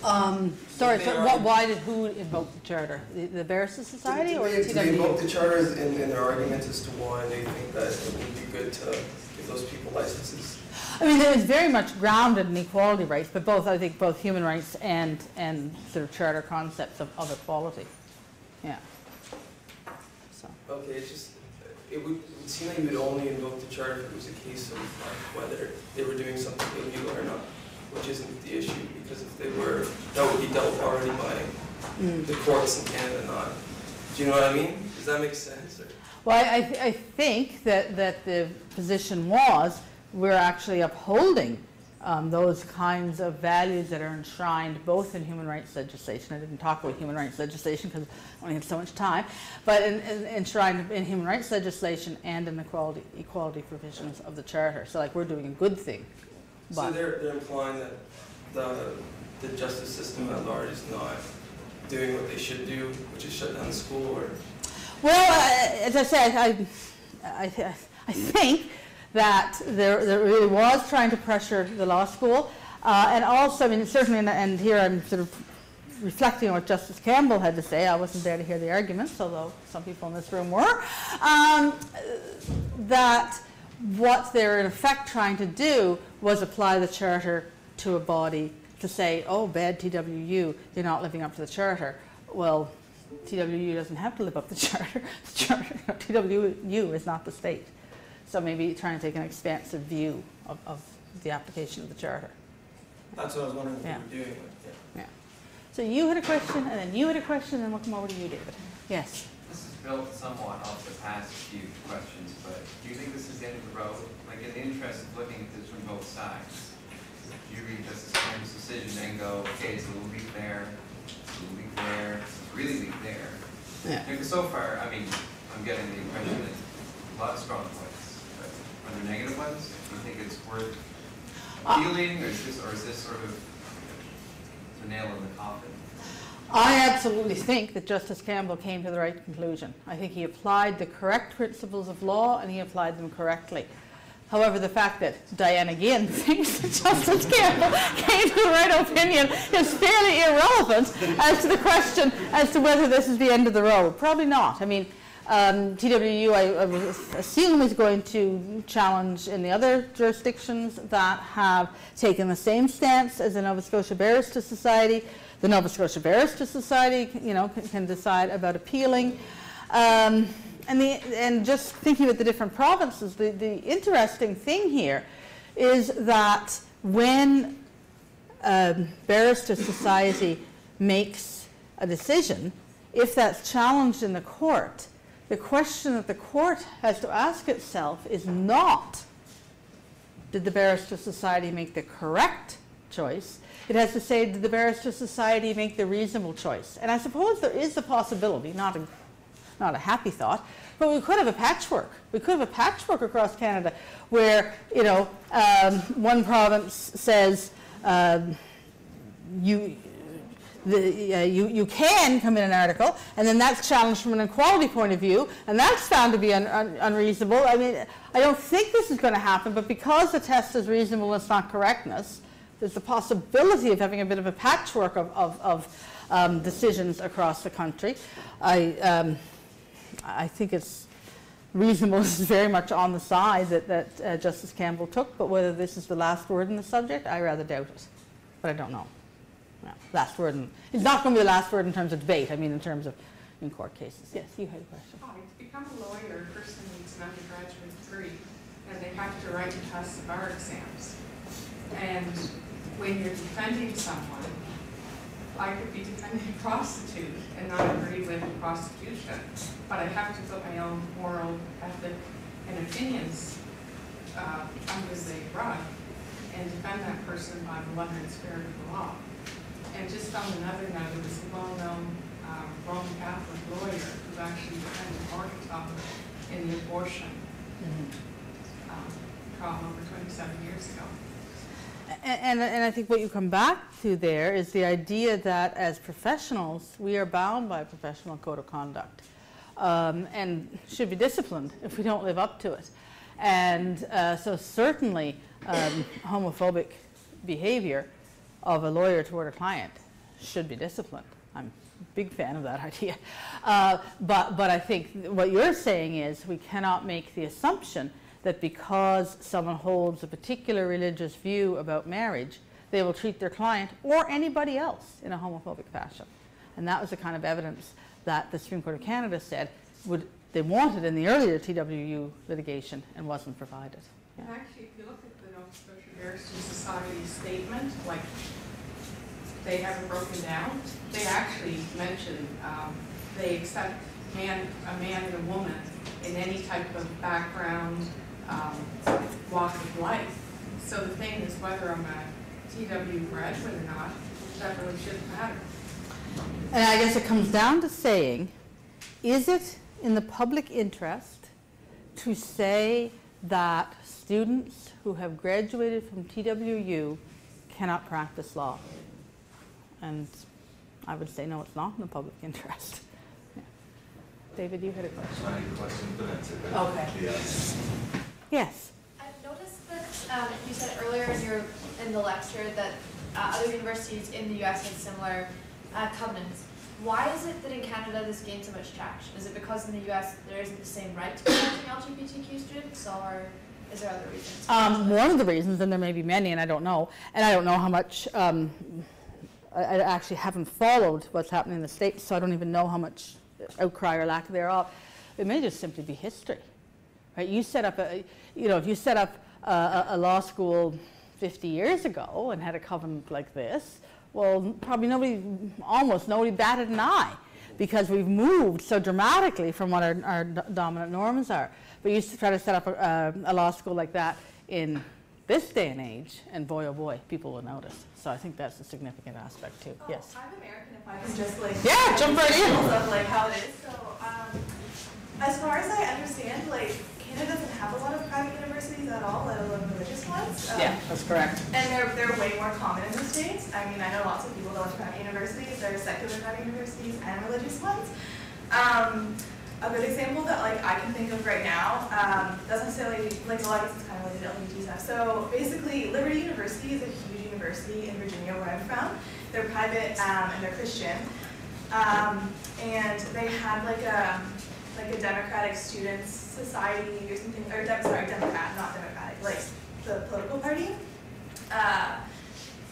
Um, sorry, so what, why did who invoke the charter? The, the Barristers' Society or the T W U? They invoke the charters in, in their arguments as to why they think that it would be good to give those people licenses. I mean, it's very much grounded in equality rights, but both, I think, both human rights and, and sort of charter concepts of, of equality. Yeah. So. Okay, it's just... It would, it would seem like you would only invoke the charter if it was a case of like, whether they were doing something illegal or not, which isn't the issue, because if they were, that would be dealt already by mm. the courts in Canada, not. Do you know what I mean? Does that make sense? Or? Well, I, th I think that, that the position was we're actually upholding um, those kinds of values that are enshrined both in human rights legislation. I didn't talk about human rights legislation because I only have so much time, but in, in, enshrined in human rights legislation and in the equality, equality provisions of the Charter. So like we're doing a good thing. But so they're, they're implying that the the justice system at large is not doing what they should do, which is shut down the school? Or? Well, uh, as I said, I, I, I think that there, there really was trying to pressure the law school. Uh, and also, I mean, certainly, in the, and here I'm sort of reflecting on what Justice Campbell had to say. I wasn't there to hear the arguments, although some people in this room were, um, that what they're in effect trying to do was apply the charter to a body to say, oh, bad T W U, they're not living up to the charter. Well, T W U doesn't have to live up to the charter. The charter, T W U is not the state. So maybe trying to take an expansive view of, of the application of the charter. That's what I was wondering what yeah. you were doing with it. Yeah. So you had a question, and then you had a question, and we'll come over to you, David. Yes? This is built somewhat off the past few questions, but do you think this is the end of the road? Like, in the interest of looking at this from both sides, do you read Justice Campbell's decision and go, okay, so we'll leave there, we'll leave there, we'll really leave there? Yeah. Because so far, I mean, I'm getting the impression that a lot of strong points, but are there negative ones? Do you think it's worth appealing, or is this, or is this sort of the nail in the coffin? I absolutely think that Justice Campbell came to the right conclusion. I think he applied the correct principles of law, and he applied them correctly. However, the fact that Diana Ginn thinks that Justice Campbell came to the right opinion is fairly irrelevant as to the question as to whether this is the end of the road. Probably not. I mean, um, T W U, I, I assume, is going to challenge in the other jurisdictions that have taken the same stance as the Nova Scotia Barristers' Society. The Nova Scotia Barristers' Society, you know, can, can decide about appealing. Um, and, the, and just thinking about the different provinces, the, the interesting thing here is that when um, Barristers' Society makes a decision, if that's challenged in the court, the question that the court has to ask itself is not, did the Barristers' Society make the correct choice? It has to say, did the Barrister Society make the reasonable choice? And I suppose there is a possibility, not a, not a happy thought, but we could have a patchwork. We could have a patchwork across Canada where, you know, um, one province says, um, you, the, uh, you, you can come in an article, and then that's challenged from an equality point of view, and that's found to be un, un, unreasonable. I mean, I don't think this is going to happen, but because the test is reasonableness, not correctness, there's the possibility of having a bit of a patchwork of, of, of um, decisions across the country. I, um, I think it's reasonable. This is very much on the side that, that uh, Justice Campbell took, but whether this is the last word in the subject, I rather doubt it. But I don't know. No, last word. In, it's not going to be the last word in terms of debate. I mean, in terms of in court cases. Yes, you had a question. Hi. To become a lawyer, a person needs an undergraduate degree, and they have to write and pass the bar exams. And when you're defending someone, I could be defending a prostitute and not agree with prostitution, but I have to put my own moral ethic and opinions uh, under the rug and defend that person by the letter and spirit of the law. And just on another note, it was a well-known um, Roman Catholic lawyer who actually defended Morgenthau in the abortion um, trial over twenty-seven years ago. And, and I think what you come back to there is the idea that as professionals, we are bound by a professional code of conduct um, and should be disciplined if we don't live up to it. And uh, so certainly um, homophobic behavior of a lawyer toward a client should be disciplined. I'm a big fan of that idea. Uh, but, but I think what you're saying is we cannot make the assumption that because someone holds a particular religious view about marriage, they will treat their client or anybody else in a homophobic fashion. And that was the kind of evidence that the Supreme Court of Canada said would they wanted in the earlier T W U litigation and wasn't provided. Yeah. And actually, if you look at the Nova Scotia Barristers' Society statement, like they haven't broken down, they actually mention um, they accept man, a man and a woman in any type of background, Um, walk of life. So the thing is whether I'm a T W graduate or not, that really shouldn't matter. And I guess it comes down to saying, is it in the public interest to say that students who have graduated from T W U cannot practice law? And I would say, no, it's not in the public interest. Yeah. David, you had a question. My question, but that's it. Okay. Yes. Yes. I've noticed that um, you said earlier in your in the lecture that uh, other universities in the U S had similar uh, covenants. Why is it that in Canada this gained so much traction? Is it because in the U S there isn't the same right to protecting L G B T Q students, or is there other reasons? Um, one of the reasons, and there may be many, and I don't know, and I don't know how much. Um, I actually haven't followed what's happening in the States, so I don't even know how much outcry or lack thereof. It may just simply be history, right? You set up a, you know, if you set up a, a law school fifty years ago and had a covenant like this, well, probably nobody, almost nobody batted an eye, because we've moved so dramatically from what our, our dominant norms are. But you try to set up a, a, a law school like that in this day and age, and boy, oh boy, people will notice. So I think that's a significant aspect too. Oh, yes. I'm American, if I can just like yeah, jump right in. Of, like how it is. So um, as far as I understand, like Canada doesn't have a lot of private universities at all, let alone religious ones. Um, yeah, that's correct. And they're they're way more common in the States. I mean, I know lots of people go to private universities. There are secular private universities and religious ones. Um, a good example that like I can think of right now um, doesn't necessarily like a lot of it's kind of related to L G B T stuff. So basically, Liberty University is a huge university in Virginia, where I'm from. They're private um, and they're Christian, um, and they had like a like a Democratic Students Society or something, or Dem sorry, Democrat, not Democratic, like the political party, uh,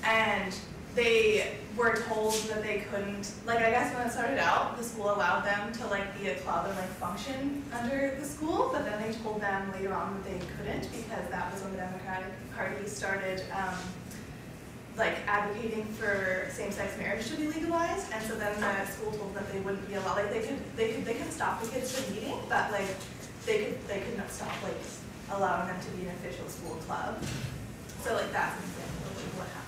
and they were told that they couldn't, like I guess when it started out, the school allowed them to like be a club and like function under the school, but then they told them later on that they couldn't because that was when the Democratic Party started um, like advocating for same-sex marriage to be legalized, and so then the school told them that they wouldn't be allowed, like they could, they could, they could stop the kids from meeting, but like they could, they could not stop like allowing them to be an official school club. So like that's an example of what happened.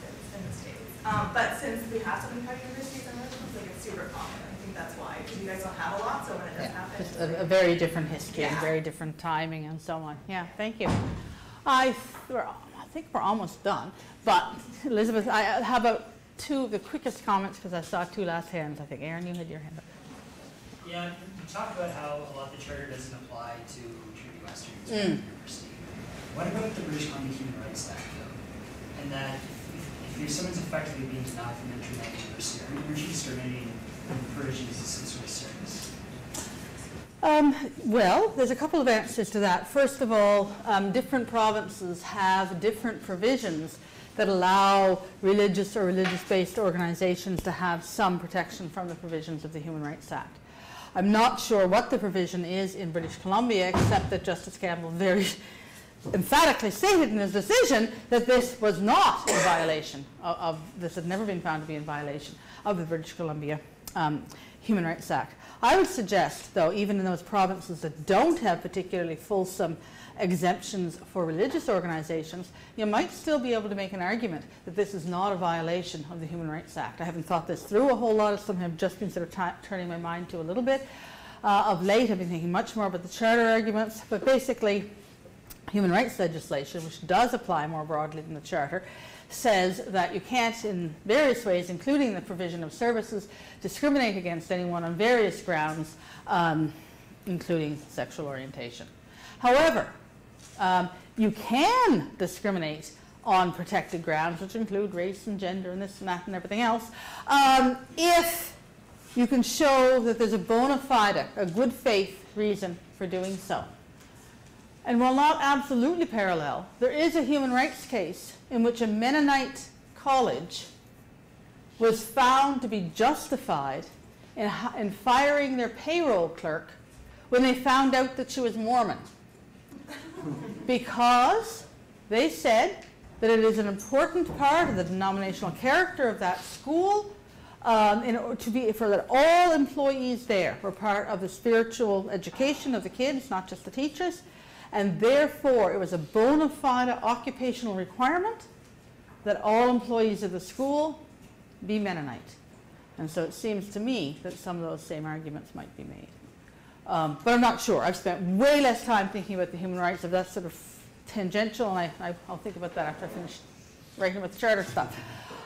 Um, but since we have so many private universities and religions, like it's super common. I think that's why, because you guys don't have a lot, so when it does yeah, happen, just a, a very different history, yeah. and very different timing, and so on. Yeah, thank you. I, we're, I think we're almost done. But Elizabeth, I have a, two of the quickest comments because I saw two last hands. I think Aaron, you had your hand up. Yeah, you talked about how a lot of the charter doesn't apply to Trinity Western mm. University. What about the British Columbia Human Rights Act, though, and that? If someone's effectively being denied from entering that university, are you discriminating and encouraging citizenship service? Um, well, there's a couple of answers to that. First of all, um, different provinces have different provisions that allow religious or religious-based organizations to have some protection from the provisions of the Human Rights Act. I'm not sure what the provision is in British Columbia, except that Justice Campbell very emphatically stated in his decision that this was not a violation of, of this had never been found to be in violation of the British Columbia um, Human Rights Act. I would suggest, though, even in those provinces that don't have particularly fulsome exemptions for religious organizations, you might still be able to make an argument that this is not a violation of the Human Rights Act. I haven't thought this through a whole lot. It's something I've just been sort of turning my mind to a little bit. Uh, of late, I've been thinking much more about the charter arguments, but basically, human rights legislation, which does apply more broadly than the Charter, says that you can't in various ways, including the provision of services, discriminate against anyone on various grounds, um, including sexual orientation. However, um, you can discriminate on protected grounds, which include race and gender and this and that and everything else, um, if you can show that there's a bona fide, a good faith reason for doing so. And while not absolutely parallel, there is a human rights case in which a Mennonite college was found to be justified in, in firing their payroll clerk when they found out that she was Mormon, because they said that it is an important part of the denominational character of that school um, in order to be for that all employees there were part of the spiritual education of the kids, not just the teachers. And therefore, it was a bona fide occupational requirement that all employees of the school be Mennonite. And so it seems to me that some of those same arguments might be made. Um, but I'm not sure. I've spent way less time thinking about the human rights of that sort of tangential, and I, I, I'll think about that after I finish writing about the charter stuff.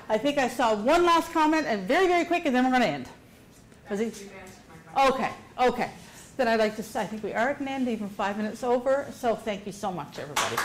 I think I saw one last comment, and very, very quick, and then we're going to end. Was it? Okay, okay. Then I'd like to say, I think we are at an end, even five minutes over. So thank you so much, everybody.